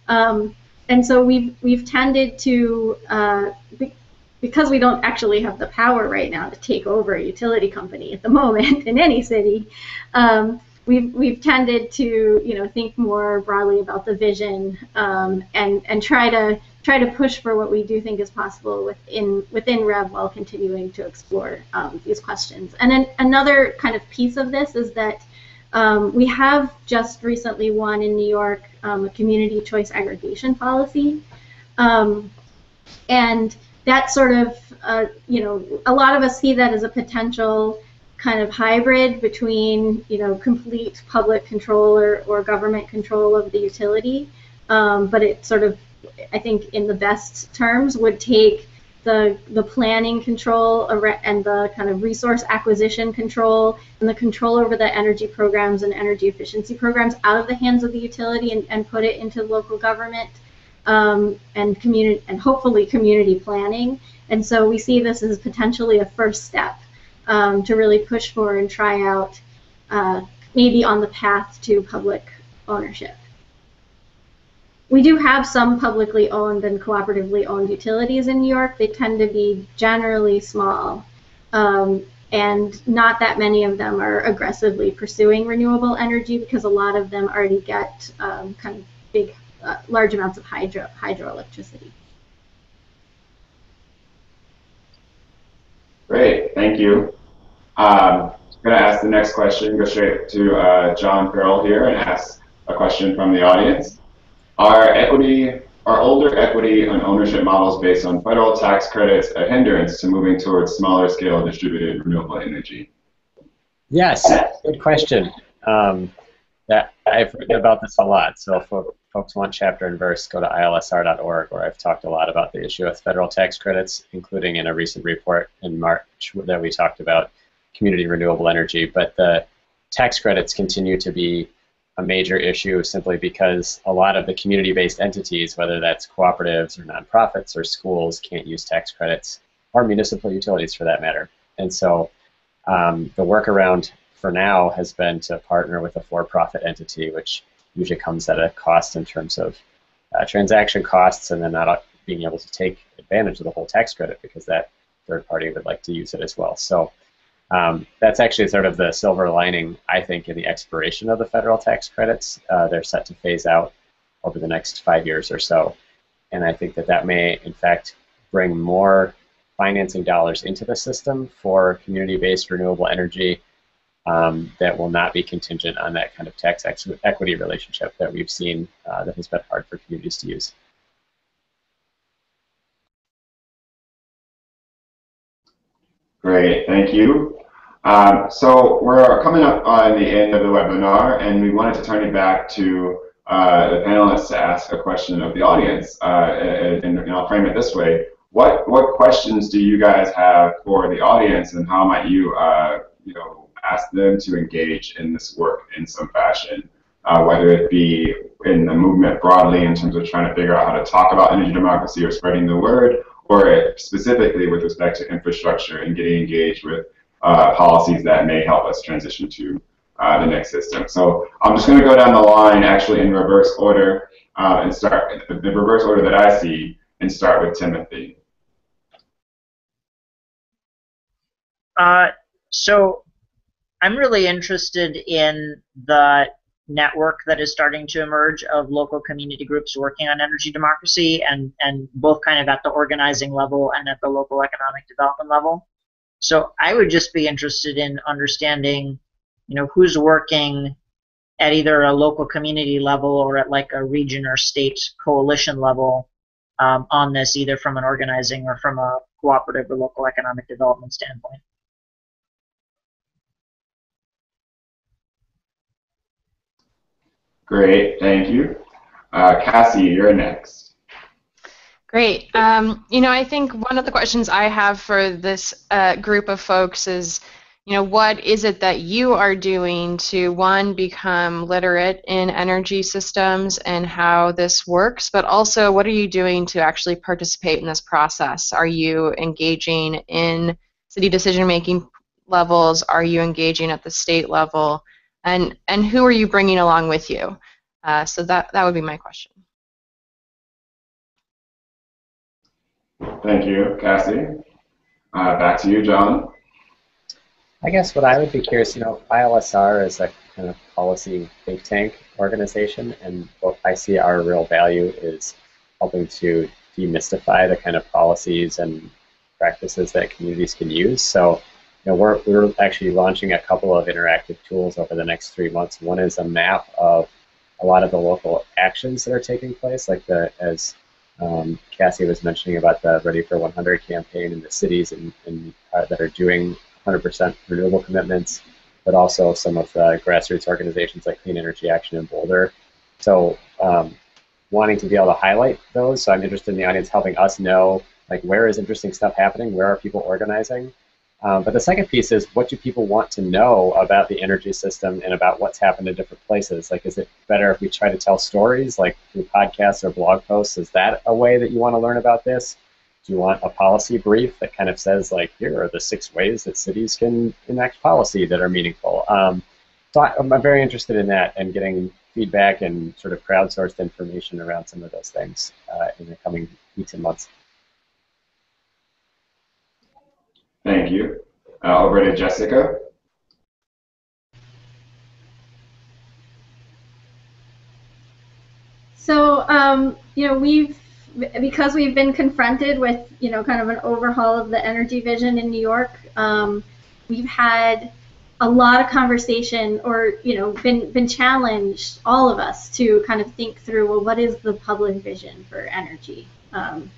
Um, and so we've, we've tended to, uh, be, because we don't actually have the power right now to take over a utility company at the moment in any city, um, We've, we've tended to, you know, think more broadly about the vision um, and, and try to try to push for what we do think is possible within, within R E V while continuing to explore um, these questions. And then another kind of piece of this is that um, we have just recently won in New York um, a community choice aggregation policy. Um, and that sort of, uh, you know, a lot of us see that as a potential kind of hybrid between, you know, complete public control or, or government control of the utility, um, but it sort of, I think, in the best terms, would take the the planning control and the kind of resource acquisition control and the control over the energy programs and energy efficiency programs out of the hands of the utility and, and put it into local government um, and community and hopefully community planning. And so we see this as potentially a first step Um, to really push for and try out uh, maybe on the path to public ownership. We do have some publicly owned and cooperatively owned utilities in New York. They tend to be generally small, um, and not that many of them are aggressively pursuing renewable energy because a lot of them already get um, kind of big, uh, large amounts of hydro hydroelectricity. Great, thank you. Um, I'm going to ask the next question, go straight to uh, John Farrell here and ask a question from the audience. Are equity, are older equity and ownership models based on federal tax credits a hindrance to moving towards smaller scale distributed renewable energy? Yes, good question. Um, that, I've written about this a lot, so if folks want chapter and verse, go to I L S R dot org, where I've talked a lot about the issue of federal tax credits, including in a recent report in March that we talked about community renewable energy. But the tax credits continue to be a major issue simply because a lot of the community-based entities, whether that's cooperatives or nonprofits or schools, can't use tax credits, or municipal utilities for that matter. And so um, the workaround for now has been to partner with a for-profit entity, which usually comes at a cost in terms of uh, transaction costs, and then not being able to take advantage of the whole tax credit because that third party would like to use it as well. So um, that's actually sort of the silver lining, I think, in the expiration of the federal tax credits. Uh, they're set to phase out over the next five years or so, and I think that that may, in fact, bring more financing dollars into the system for community-based renewable energy Um, that will not be contingent on that kind of tax equity relationship that we've seen uh, that has been hard for communities to use. Great, thank you. Um, so we're coming up on the end of the webinar, and we wanted to turn it back to uh, the panelists to ask a question of the audience, uh, and, and I'll frame it this way. What, what questions do you guys have for the audience, and how might you, uh, you know, ask them to engage in this work in some fashion, uh, whether it be in the movement broadly in terms of trying to figure out how to talk about energy democracy or spreading the word, or specifically with respect to infrastructure and getting engaged with uh, policies that may help us transition to uh, the next system. So I'm just going to go down the line actually in reverse order uh, and start the reverse order that I see and start with Timothy. Uh, so I'm really interested in the network that is starting to emerge of local community groups working on energy democracy, and, and both kind of at the organizing level and at the local economic development level. So I would just be interested in understanding, you know, who's working at either a local community level or at like a region or state coalition level um, on this, either from an organizing or from a cooperative or local economic development standpoint. Great, thank you. Uh, Cassie, you're next. Great. Um, you know, I think one of the questions I have for this uh, group of folks is, you know, what is it that you are doing to, one, become literate in energy systems and how this works, but also what are you doing to actually participate in this process? Are you engaging in city decision-making levels? Are you engaging at the state level? And, and who are you bringing along with you? Uh, so that, that would be my question. Thank you, Cassie. Uh, back to you, John. I guess what I would be curious, you know, I L S R is a kind of policy think tank organization, and what I see our real value is helping to demystify the kind of policies and practices that communities can use. So, you know, we're, we're actually launching a couple of interactive tools over the next three months. One is a map of a lot of the local actions that are taking place, like the, as um, Cassie was mentioning about the Ready for one hundred campaign in the cities and, and uh, that are doing one hundred percent renewable commitments, but also some of the grassroots organizations like Clean Energy Action in Boulder. So um, wanting to be able to highlight those, so I'm interested in the audience helping us know, like, where is interesting stuff happening, where are people organizing? Um, but the second piece is, what do people want to know about the energy system and about what's happened in different places? Like, is it better if we try to tell stories, like through podcasts or blog posts? Is that a way that you want to learn about this? Do you want a policy brief that kind of says, like, here are the six ways that cities can enact policy that are meaningful? Um, so I, I'm very interested in that and getting feedback and sort of crowdsourced information around some of those things uh, in the coming weeks and months. Thank you. Uh, over to Jessica. So, um, you know, we've, because we've been confronted with, you know, kind of an overhaul of the energy vision in New York, um, we've had a lot of conversation, or, you know, been, been challenged, all of us, to kind of think through, well, what is the public vision for energy? Um,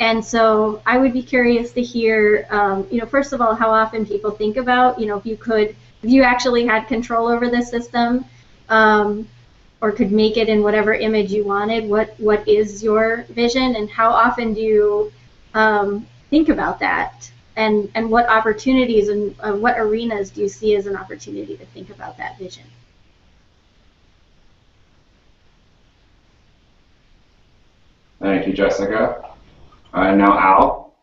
And so I would be curious to hear, um, you know, first of all, how often people think about, you know, if you could, if you actually had control over the system, um, or could make it in whatever image you wanted, what what is your vision, and how often do you um, think about that, and and what opportunities and uh, what arenas do you see as an opportunity to think about that vision? Thank you, Jessica. Uh, now, Al.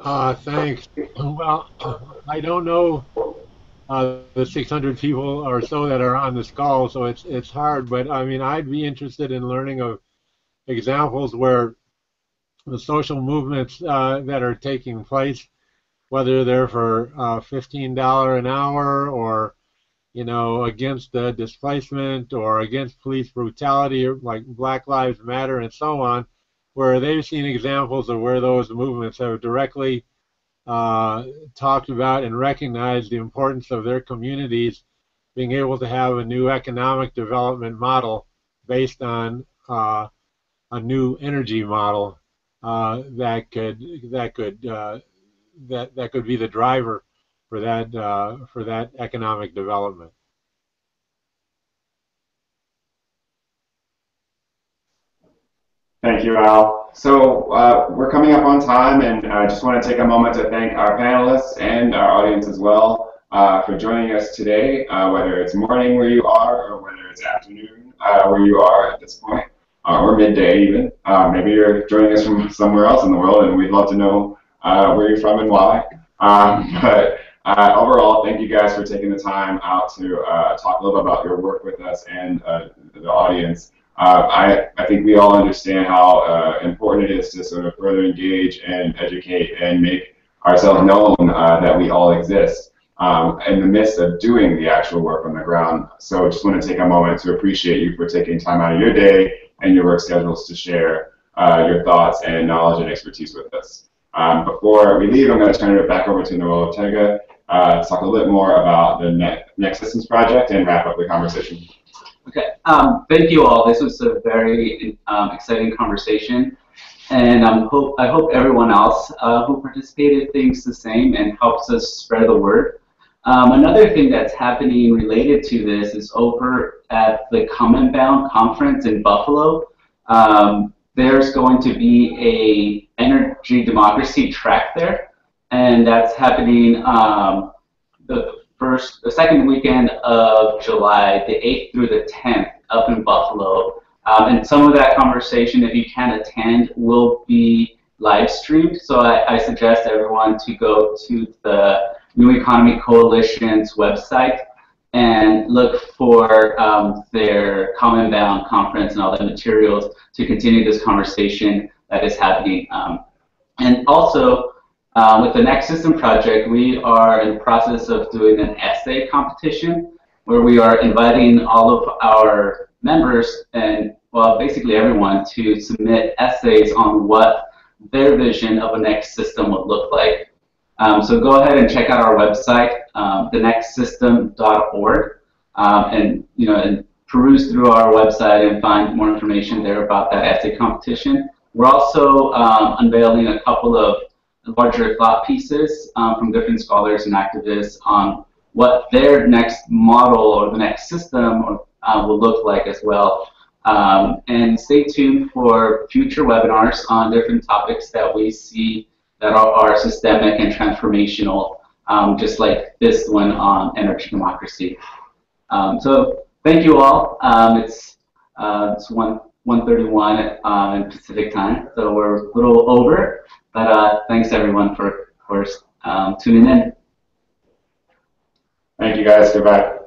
Uh, thanks. Well, I don't know uh, the six hundred people or so that are on this call, so it's it's hard. But I mean, I'd be interested in learning of examples where the social movements uh, that are taking place, whether they're for uh, fifteen dollars an hour, or, you know, against uh, displacement, or against police brutality, or like Black Lives Matter and so on, where they've seen examples of where those movements have directly uh, talked about and recognized the importance of their communities being able to have a new economic development model based on uh, a new energy model uh, that could that could uh, that that could be the driver for that uh, for that economic development. Thank you, Al. So uh, we're coming up on time, and I just want to take a moment to thank our panelists and our audience as well uh, for joining us today, uh, whether it's morning where you are, or whether it's afternoon uh, where you are at this point, uh, or midday even. Uh, maybe you're joining us from somewhere else in the world, and we'd love to know uh, where you're from and why. Um, but uh, overall, thank you guys for taking the time out to uh, talk a little bit about your work with us and uh, the audience. Uh, I, I think we all understand how uh, important it is to sort of further engage and educate and make ourselves known uh, that we all exist. um, in the midst of doing the actual work on the ground. So I just want to take a moment to appreciate you for taking time out of your day and your work schedules to share uh, your thoughts and knowledge and expertise with us. Um, before we leave, I'm going to turn it back over to Noel Ortega uh, to talk a little bit more about the ne Next Systems Project and wrap up the conversation. Okay, um, thank you all. This was a very um, exciting conversation, and um, hope, I hope everyone else uh, who participated thinks the same and helps us spread the word. Um, another thing that's happening related to this is over at the Common Bound Conference in Buffalo. Um, there's going to be a energy democracy track there, and that's happening um, the First, the second weekend of July, the eighth through the tenth, up in Buffalo. Um, and some of that conversation, if you can attend, will be live streamed. So I, I suggest everyone to go to the New Economy Coalition's website and look for um, their Common Bound Conference and all the materials to continue this conversation that is happening. Um, and also, Uh, with the Next System Project, we are in the process of doing an essay competition where we are inviting all of our members and, well, basically everyone to submit essays on what their vision of a next system would look like. Um, so go ahead and check out our website, um, the next system dot org, um, and, you know, and peruse through our website and find more information there about that essay competition. We're also um, unveiling a couple of larger thought pieces um, from different scholars and activists on what their next model or the next system or, uh, will look like as well. Um, and stay tuned for future webinars on different topics that we see that are, are systemic and transformational, um, just like this one on energy democracy. Um, so thank you all. Um, it's uh, it's one thirty-one um, in Pacific time, so we're a little over. But uh, thanks everyone for, for um, tuning in. Thank you guys. Goodbye.